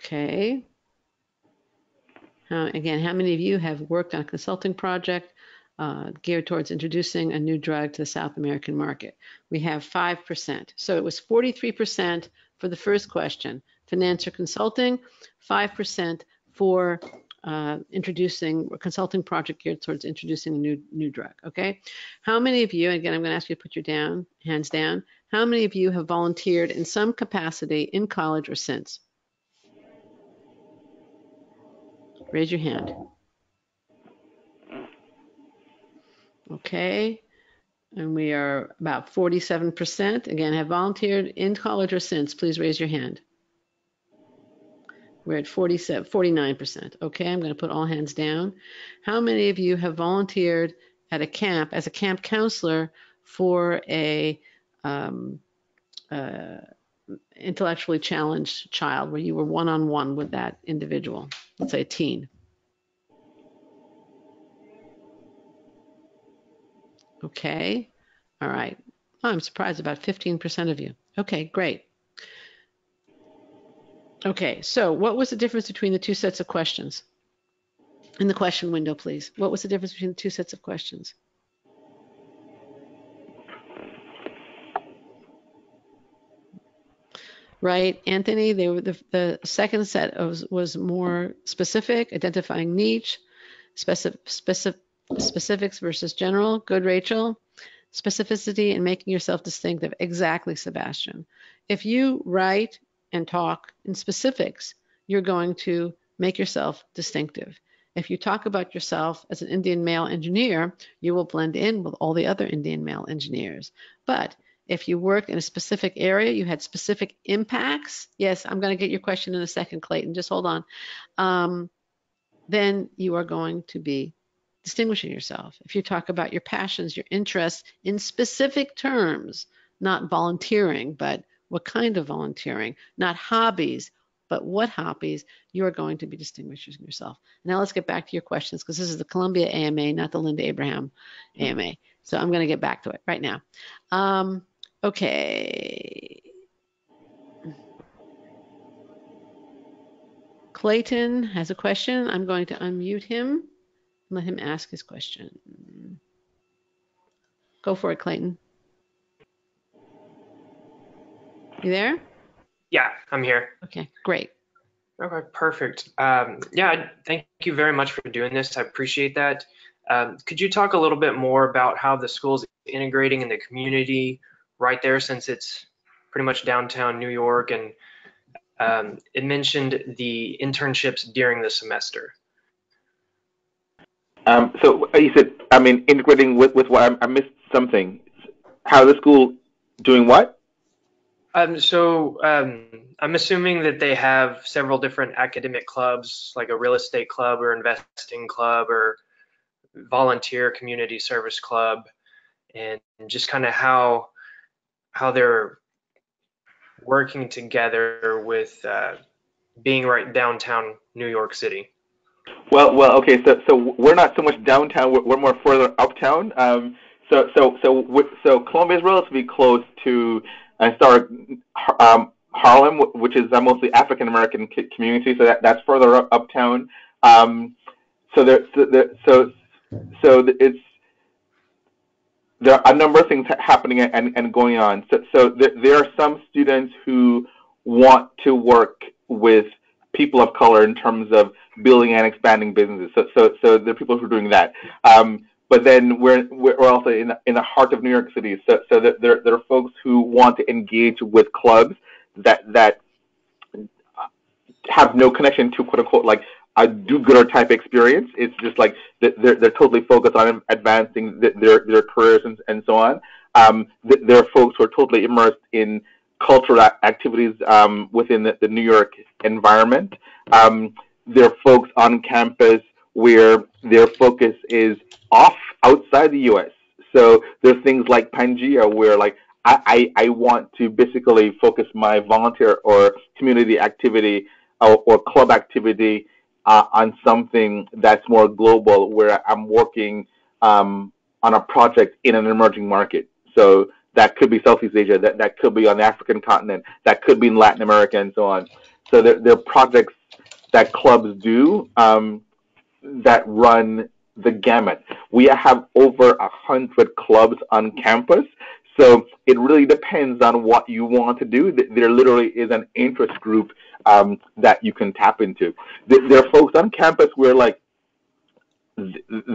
Okay. Uh, again, how many of you have worked on a consulting project uh, geared towards introducing a new drug to the South American market? We have five percent. So it was forty-three percent for the first question, finance or consulting, five percent for uh, introducing a consulting project geared towards introducing a new, new drug, okay? How many of you, again, I'm going to ask you to put your down, hands down, how many of you have volunteered in some capacity in college or since? Raise your hand. Okay, and we are about forty-seven percent. Again, have volunteered in college or since, please raise your hand. We're at forty-seven, forty-nine percent. Okay, I'm going to put all hands down. How many of you have volunteered at a camp, as a camp counselor for a um, uh, intellectually challenged child, where you were one-on-one with that individual, let's say a teen? Okay, all right. Oh, I'm surprised, about fifteen percent of you. Okay, great. Okay, so what was the difference between the two sets of questions? In the question window, please. What was the difference between the two sets of questions? Right, Anthony, they were the, the second set was, was more specific, identifying niche, specific, specific, specifics versus general. Good, Rachel. Specificity and making yourself distinctive. Exactly, Sebastian. If you write and talk in specifics, you're going to make yourself distinctive. If you talk about yourself as an Indian male engineer, you will blend in with all the other Indian male engineers. But If you worked in a specific area, you had specific impacts. Yes, I'm going to get your question in a second, Clayton. Just hold on. Um, then you are going to be distinguishing yourself. If you talk about your passions, your interests in specific terms, not volunteering, but what kind of volunteering, not hobbies, but what hobbies, you are going to be distinguishing yourself. Now let's get back to your questions, because this is the Columbia A M A, not the Linda Abraham A M A. So I'm going to get back to it right now. Um, okay. Clayton has a question. I'm going to unmute him and let him ask his question. Go for it, Clayton. You there? Yeah, I'm here. Okay, great. Okay, perfect. Um, yeah, thank you very much for doing this. I appreciate that. Um, could you talk a little bit more about how the school's integrating in the community right there, since it's pretty much downtown New York, and um, it mentioned the internships during the semester. Um, so you said, I mean, integrating with, with what? I missed something. How the school doing what? Um, so um, I'm assuming that they have several different academic clubs, like a real estate club or investing club or volunteer community service club, and just kind of how how they're working together with uh, being right downtown New York City. Well, well, okay. So, so we're not so much downtown; we're, we're more further uptown. Um, so, so, so, so Columbia is relatively close to. I started um, Harlem, which is a mostly African American community, so that, that's further up, uptown. Um, so there, so there, so, so it's there are a number of things happening and, and going on. So, so there, there are some students who want to work with people of color in terms of building and expanding businesses. So, so, so there are people who are doing that. Um, But then we're we're also in in the heart of New York City, so so that there there are folks who want to engage with clubs that that have no connection to quote unquote like a do-gooder type experience. It's just like they're they're totally focused on advancing their their careers and and so on. Um, there are folks who are totally immersed in cultural activities um, within the, the New York environment. Um, there are folks on campus where their focus is off outside the U S So there's things like Pangea, where like I, I, I want to basically focus my volunteer or community activity or, or club activity uh, on something that's more global, where I'm working um, on a project in an emerging market. So that could be Southeast Asia, that, that could be on the African continent, that could be in Latin America and so on. So there, there are projects that clubs do um, that run the gamut. We have over a hundred clubs on campus, so it really depends on what you want to do. There literally is an interest group um, that you can tap into. There are folks on campus where like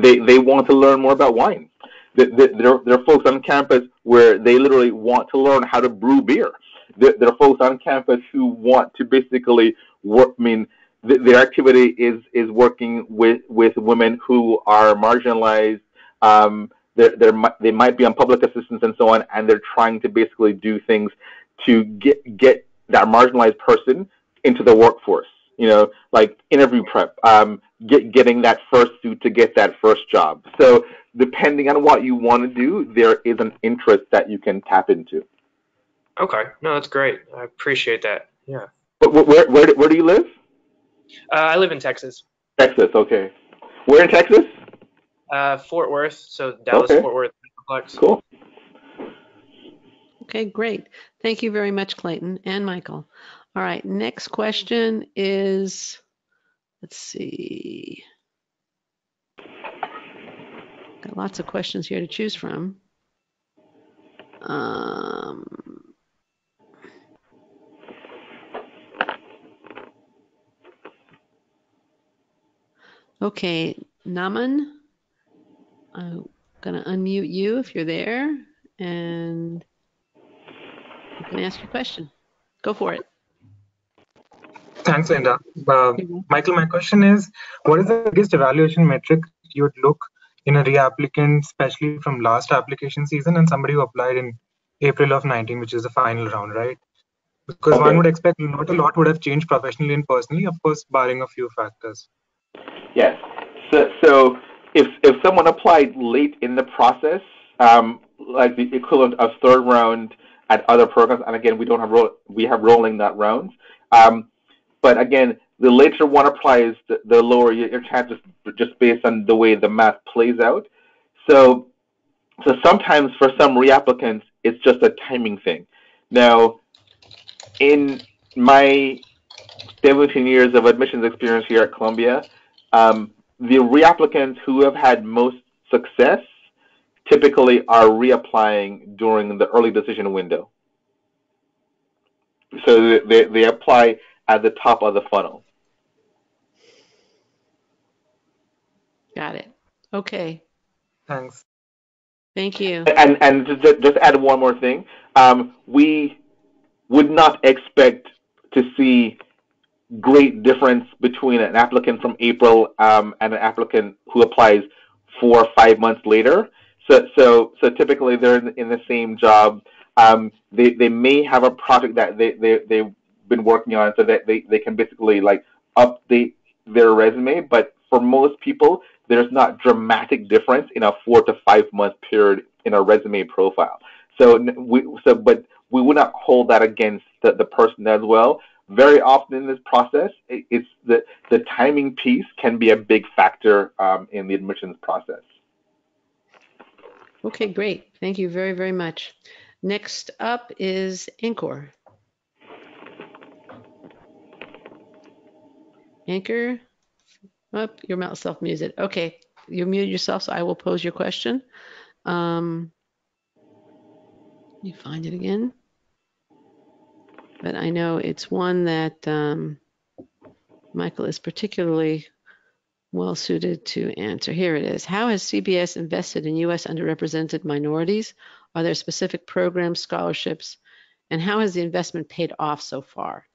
they they want to learn more about wine. There are folks on campus where they literally want to learn how to brew beer. There are folks on campus who want to basically work. I mean. Their activity is is working with with women who are marginalized. Um, they're, they're, they might be on public assistance and so on, and they're trying to basically do things to get get that marginalized person into the workforce. You know, like interview prep, um, get, getting that first suit to get that first job. So depending on what you want to do, there is an interest that you can tap into. Okay, no, that's great. I appreciate that. Yeah. But where where where do you live? Uh, I live in Texas. Texas, okay. Where in Texas? Uh, Fort Worth, so Dallas, okay. Fort Worth. Complex. Cool. Okay, great. Thank you very much, Clayton and Michael. All right, next question is, let's see. Got lots of questions here to choose from. Um... Okay, Naman, I'm going to unmute you if you're there, and you can ask your question. Go for it. Thanks, Linda. Uh, Michael, my question is, what is the biggest evaluation metric you would look in a reapplicant, especially from last application season and somebody who applied in April of nineteen, which is the final round, right? Because okay. one would expect not a lot would have changed professionally and personally, of course, barring a few factors. Yes. So, so if if someone applied late in the process, um, like the equivalent of third round at other programs, and again, we don't have ro- we have rolling not rounds, um, but again, the later one applies, the, the lower your chances, just based on the way the math plays out. So, so sometimes for some reapplicants, it's just a timing thing. Now, in my seventeen years of admissions experience here at Columbia, um, the reapplicants who have had most success typically are reapplying during the early decision window. So they, they apply at the top of the funnel. Got it. Okay. Thanks. Thank you. And and just, just add one more thing. Um, we would not expect to see great difference between an applicant from April um, and an applicant who applies four or five months later. So so so typically they're in the same job. Um, they they may have a project that they they they. been working on, so that they, they can basically like update their resume, but for most people there's not dramatic difference in a four to five month period in a resume profile. So we so but we would not hold that against the, the person as well. Very often in this process, it, it's the the timing piece can be a big factor um, in the admissions process. Okay, great. Thank you very, very much. Next up is Anchor. Anchor, up, your mouth self-muted. Okay, you muted yourself, so I will pose your question. Um, you find it again. But I know it's one that um, Michael is particularly well-suited to answer. Here it is. How has C B S invested in U S underrepresented minorities? Are there specific programs, scholarships? And how has the investment paid off so far?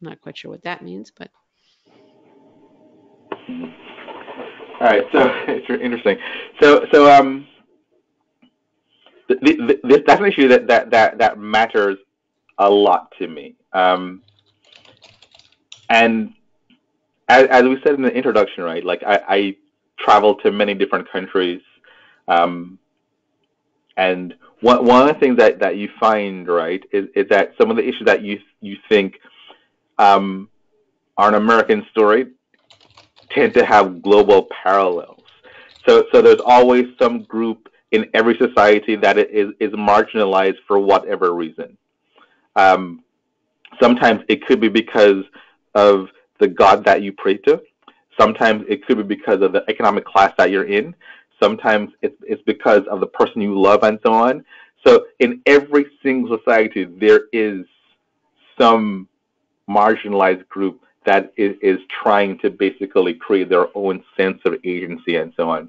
I'm not quite sure what that means, but... All right, so it's interesting. So, so um, th- th- this that's an issue that, that that that matters a lot to me. Um, and as, as we said in the introduction, right? Like I, I travel to many different countries, um, and one one of the things that, that you find, right, is is that some of the issues that you you think um, are an American story tend to have global parallels. So so there's always some group in every society that is, is marginalized for whatever reason. Um, sometimes it could be because of the God that you pray to. Sometimes it could be because of the economic class that you're in. Sometimes it's, it's because of the person you love and so on. So in every single society, there is some marginalized group that is, is trying to basically create their own sense of agency and so on.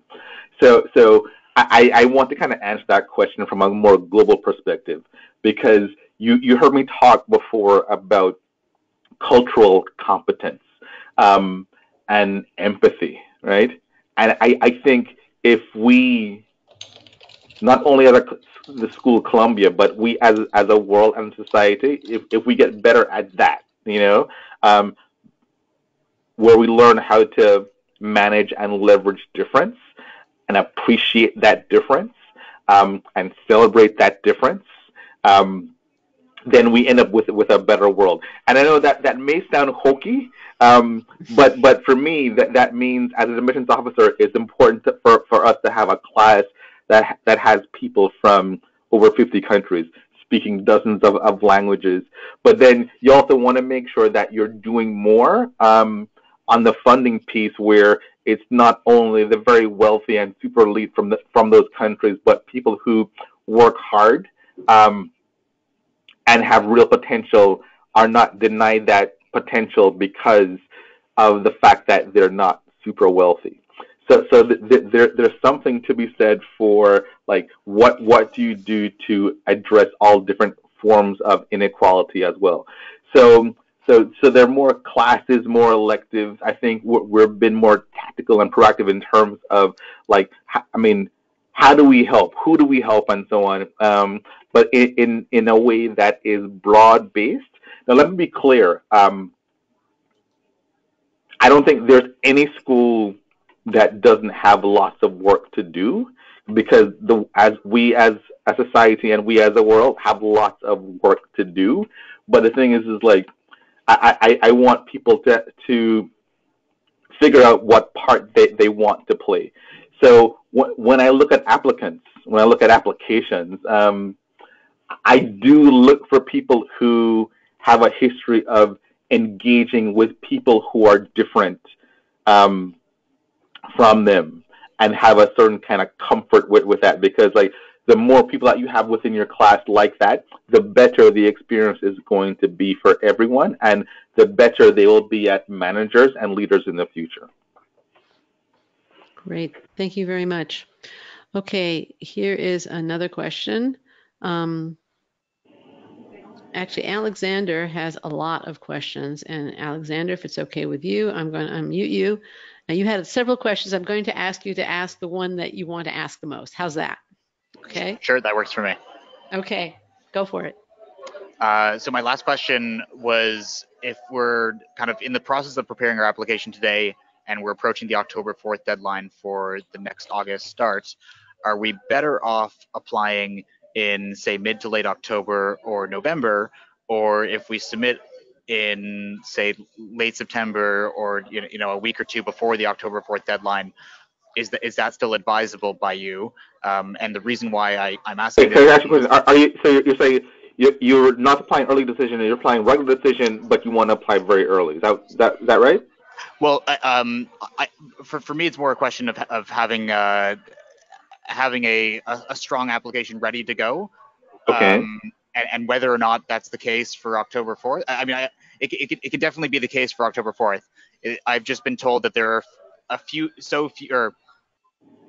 So so I, I want to kind of answer that question from a more global perspective, because you, you heard me talk before about cultural competence um, and empathy, right? And I, I think if we, not only as a, the School of Columbia, but we as, as a world and society, if, if we get better at that, you know, um, where we learn how to manage and leverage difference and appreciate that difference um, and celebrate that difference, um, then we end up with with a better world. And I know that that may sound hokey, um, but but for me, that, that means as an admissions officer, it's important to, for, for us to have a class that that has people from over fifty countries, speaking dozens of, of languages. But then you also want to make sure that you're doing more um, on the funding piece, where it's not only the very wealthy and super elite from the, from those countries, but people who work hard um, and have real potential are not denied that potential because of the fact that they're not super wealthy. So, so th- th- there, there's something to be said for like what what do you do to address all different forms of inequality as well. So, so, so there are more classes, more electives. I think we're, we're been more tactical and proactive in terms of like, I mean, how do we help, who do we help, and so on, um, but in, in, in a way that is broad-based. Now, let me be clear. Um, I don't think there's any school that doesn't have lots of work to do, because the, as we as a society and we as a world have lots of work to do. But the thing is, is like, I, I, I want people to, to figure out what part they, they want to play. So wh- when I look at applicants, when I look at applications, um, I do look for people who have a history of engaging with people who are different um, from them, and have a certain kind of comfort with, with that, because like the more people that you have within your class like that, the better the experience is going to be for everyone, and the better they will be as managers and leaders in the future. Great, thank you very much. Okay, here is another question. Um, Actually, Alexander has a lot of questions, and Alexander, if it's okay with you, I'm going to unmute you. Now, you had several questions. I'm going to ask you to ask the one that you want to ask the most. How's that? Okay. Sure, that works for me. Okay, go for it. Uh, so my last question was, if we're kind of in the process of preparing our application today, and we're approaching the October fourth deadline for the next August start, are we better off applying in, say, mid to late October or November, or if we submit in, say, late September, or you know, you know a week or two before the October fourth deadline, is that is that still advisable by you? Um, and the reason why I, I'm asking. Wait, is, are, are you, so you're saying you're, you're not applying early decision, and you're applying regular decision, but you want to apply very early. Is that that is that right? Well, I, um, I, for for me, it's more a question of of having. Uh, having a, a, a strong application ready to go, okay. um, and, and whether or not that's the case for October fourth. I mean, I, it, it, it could definitely be the case for October fourth. It, I've just been told that there are a few, so few, or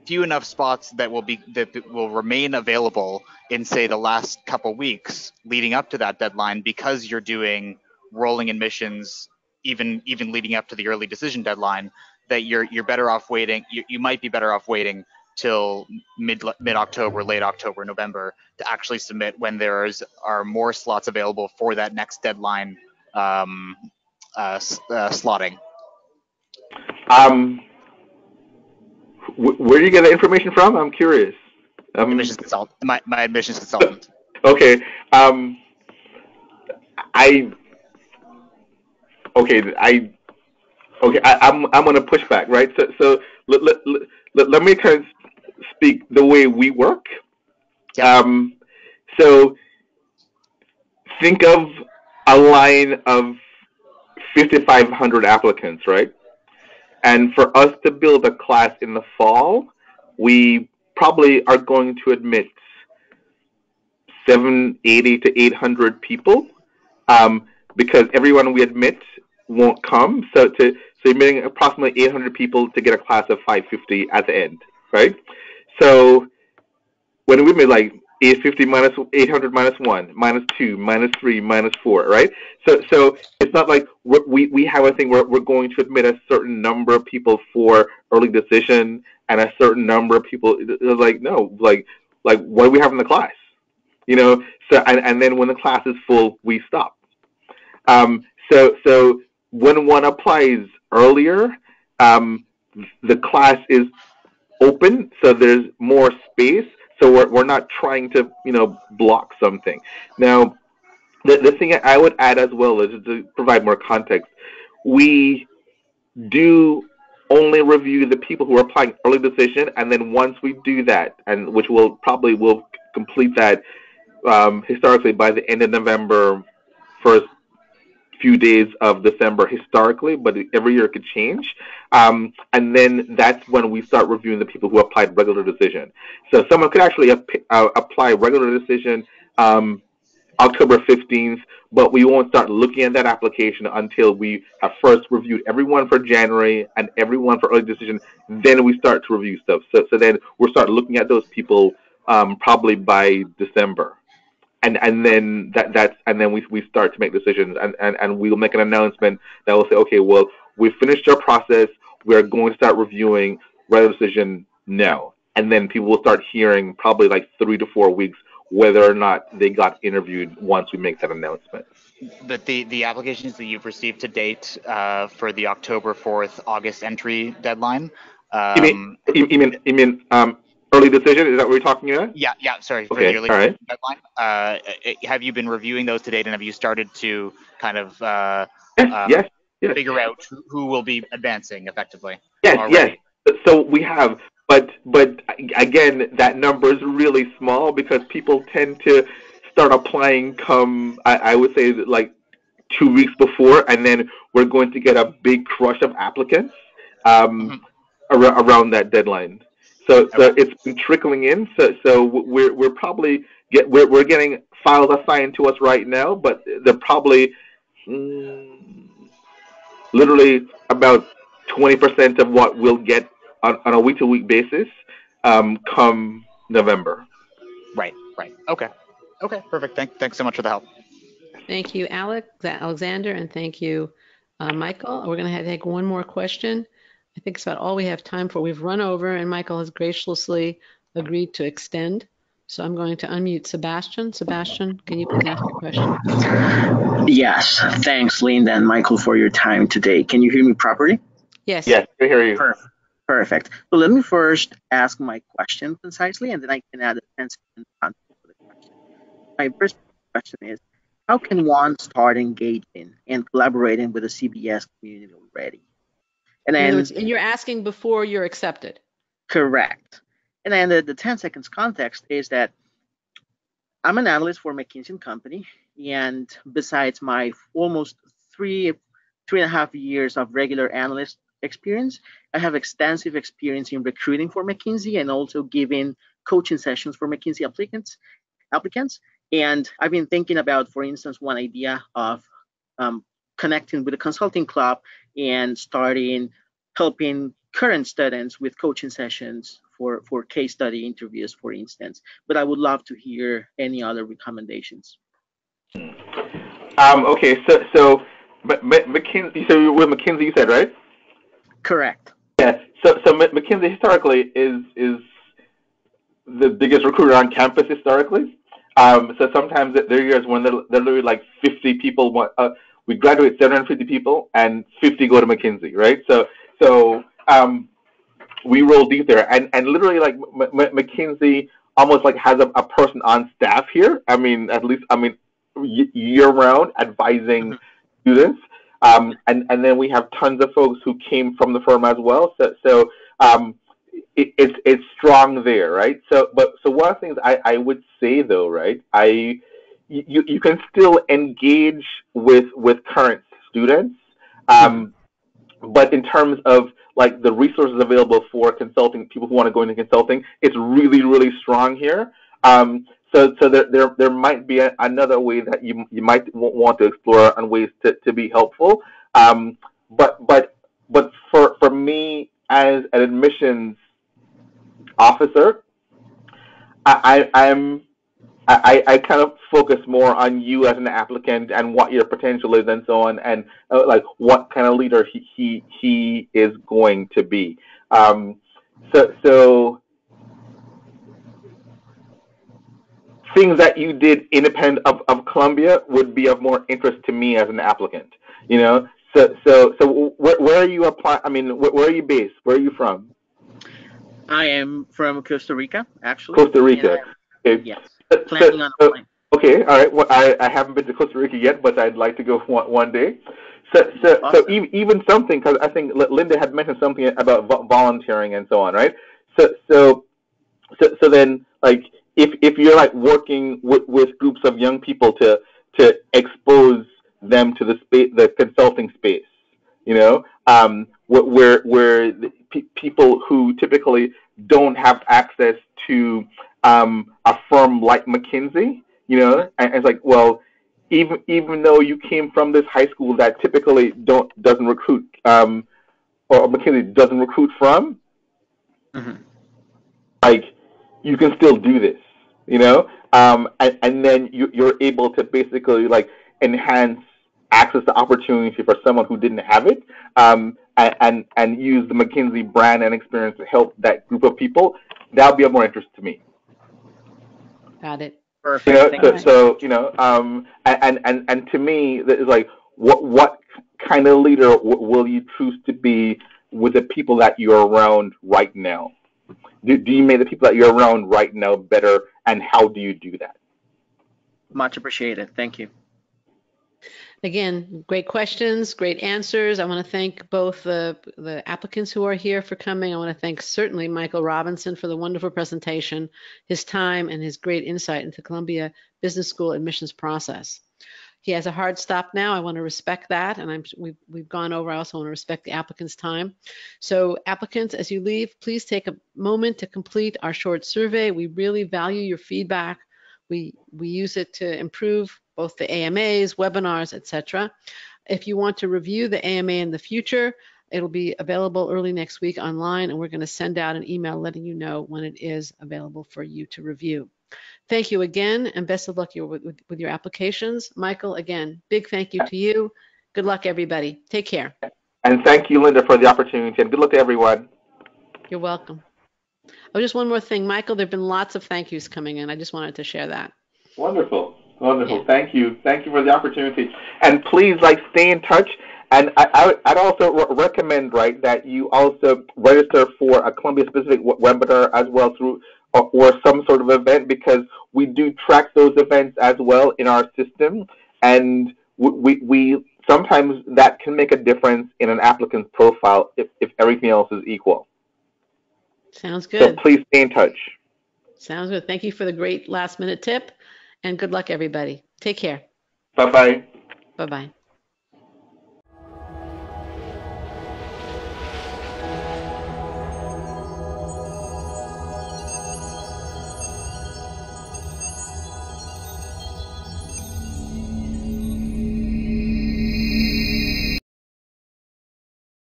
few enough spots that will be that will remain available in, say, the last couple weeks leading up to that deadline, because you're doing rolling admissions, even even leading up to the early decision deadline, that you're you're better off waiting. You, you might be better off waiting till mid mid October, late October, November to actually submit when there is are more slots available for that next deadline um, uh, uh, slotting. Um, wh- where do you get that information from? I'm curious. Um, admissions consult- my, my admissions consultant. Okay. Um, I. Okay. I. Okay. I, I'm. I'm gonna push back. Right. So. So. Let, let, let, let me kind of speak the way we work. Um, so think of a line of fifty-five hundred applicants, right? And for us to build a class in the fall, we probably are going to admit seven eighty to eight hundred people, um, because everyone we admit won't come. So to So you're meeting approximately eight hundred people to get a class of five fifty at the end, right? So when we made like eight fifty minus eight hundred minus one, minus two, minus three, minus four, right? So so it's not like we we have a thing where we're going to admit a certain number of people for early decision and a certain number of people. Like no, like like what do we have in the class, you know? So and, and then when the class is full, we stop. Um. So so when one applies earlier, um, the class is open, so there's more space. So we're we're not trying to you know block something. Now, the the thing I would add as well is to provide more context. We do only review the people who are applying early decision, and then once we do that, and which will probably will complete that um, historically by the end of November, first few days of December historically, but every year it could change. Um, and then that's when we start reviewing the people who applied regular decision. So someone could actually ap- uh, apply regular decision um, October fifteenth, but we won't start looking at that application until we have first reviewed everyone for January and everyone for early decision. Then we start to review stuff. So, so then we'll start looking at those people um, probably by December. And and then that that's and then we we start to make decisions, and, and, and we'll make an announcement that will say, okay, well, we finished our process. We're going to start reviewing regular decision now. and then people will start hearing probably like three to four weeks whether or not they got interviewed once we make that announcement. But the, the applications that you've received to date uh, for the October fourth, August entry deadline. Um, you mean, you mean, you mean um, early decision? Is that what we're talking about? Yeah, yeah, sorry. Okay, for the early all right. deadline. Uh, have you been reviewing those to date, and have you started to kind of uh, yes, um, yes, yes. figure out who, who will be advancing effectively? Yes, already? yes. So we have. But but again, that number is really small because people tend to start applying come, I, I would say, like two weeks before, and then we're going to get a big crush of applicants um, mm-hmm. ar- around that deadline. So okay. so it's been trickling in. So so we're we're probably get we're we're getting files assigned to us right now, but they're probably mm, literally about twenty percent of what we'll get on, on a week-to-week basis um, come November. Right, right. Okay. Okay, perfect. Thank, thanks so much for the help. Thank you, Alex, Alexander, and thank you, uh, Michael. We're going to take one more question. I think it's about all we have time for. We've run over, and Michael has graciously agreed to extend. So I'm going to unmute Sebastian. Sebastian, can you please ask your question? Yes. Thanks, Linda and Michael, for your time today. Can you hear me properly? Yes. Yes, I hear you. Perfect. Perfect. So let me first ask my question concisely, and then I can add a ten-second context to the question. My first question is, how can one start engaging and collaborating with the C B S community already? And then, in other words, and you're asking before you're accepted. Correct. And then the, the ten seconds context is that I'm an analyst for McKinsey and Company, and besides my almost three, three and a half years of regular analyst experience, I have extensive experience in recruiting for McKinsey and also giving coaching sessions for McKinsey applicants. Applicants, and I've been thinking about, for instance, one idea of um, connecting with a consulting club and starting helping current students with coaching sessions for for case study interviews, for instance. But I would love to hear any other recommendations. Um, okay, so so McKinsey, so with McKinsey, you said, right? Correct. Yeah. So, so McKinsey historically is is the biggest recruiter on campus historically. Um, so sometimes there are years when there are literally like fifty people. Want, uh, we graduate seven hundred fifty people, and fifty go to McKinsey, right? So, so um, we roll deep there, and and literally like M- M- McKinsey almost like has a, a person on staff here. I mean, at least I mean y- year round advising mm-hmm. students. Um, and, and then we have tons of folks who came from the firm as well. So, so um, it, it's it's strong there, right? So, but so one of the things I, I would say though, right? I you you can still engage with with current students, um, but in terms of like the resources available for consulting, people who want to go into consulting, it's really really strong here. Um, So, so there, there, there might be a, another way that you you might want to explore on ways to, to be helpful. Um, but, but, but for for me as an admissions officer, I, I I'm I, I kind of focus more on you as an applicant and what your potential is and so on, and uh, like what kind of leader he he, he is going to be. Um, so so. Things that you did independent of, of Columbia would be of more interest to me as an applicant, you know? So so, so where, where are you applying? I mean, where, where are you based? Where are you from? I am from Costa Rica, actually. Costa Rica. Yeah. Okay. Yes. Planning so, on so, applying. Okay, all right. Well, I, I haven't been to Costa Rica yet, but I'd like to go one, one day. So so, awesome. so even, even something, because I think Linda had mentioned something about volunteering and so on, right? So, so, so, so then, like, If if you're like working with, with groups of young people to to expose them to the space, the consulting space, you know, um, where where the pe- people who typically don't have access to um, a firm like McKinsey, you know, and it's like, well, even even though you came from this high school that typically don't doesn't recruit um, or McKinsey doesn't recruit from, mm-hmm. like. You can still do this, you know, um, and, and then you, you're able to basically like enhance access to opportunity for someone who didn't have it, um, and, and and use the McKinsey brand and experience to help that group of people that would be of more interest to me. Got it. Perfect. You know, so, so you know, um, and and and to me, it's like, what what kind of leader will you choose to be with the people that you're around right now? Do, do you make the people that you're around right now better, and how do you do that? Much appreciated. Thank you. Again, great questions, great answers. I want to thank both the, the applicants who are here for coming. I want to thank certainly Michael Robinson for the wonderful presentation, his time, and his great insight into Columbia Business School admissions process. He has a hard stop now. I want to respect that, and I'm, we've, we've gone over. I also want to respect the applicant's time. So applicants, as you leave, please take a moment to complete our short survey. We really value your feedback. We, we use it to improve both the A M As, webinars, et cetera. If you want to review the A M A in the future, it'll be available early next week online, and we're going to send out an email letting you know when it is available for you to review. Thank you again, and best of luck with, with, with your applications. Michael, again, big thank you to you. Good luck, everybody. Take care. And thank you, Linda, for the opportunity, and good luck to everyone. You're welcome. Oh, just one more thing, Michael, there have been lots of thank yous coming in. I just wanted to share that. Wonderful. Wonderful. Yeah. Thank you. Thank you for the opportunity. And please, like, stay in touch. And I, I, I'd also re recommend, right, that you also register for a Columbia-specific webinar as well through or, or some sort of event, because we do track those events as well in our system. And we, we sometimes that can make a difference in an applicant's profile if, if everything else is equal. Sounds good. So please stay in touch. Sounds good. Thank you for the great last-minute tip. And good luck, everybody. Take care. Bye-bye. Bye-bye.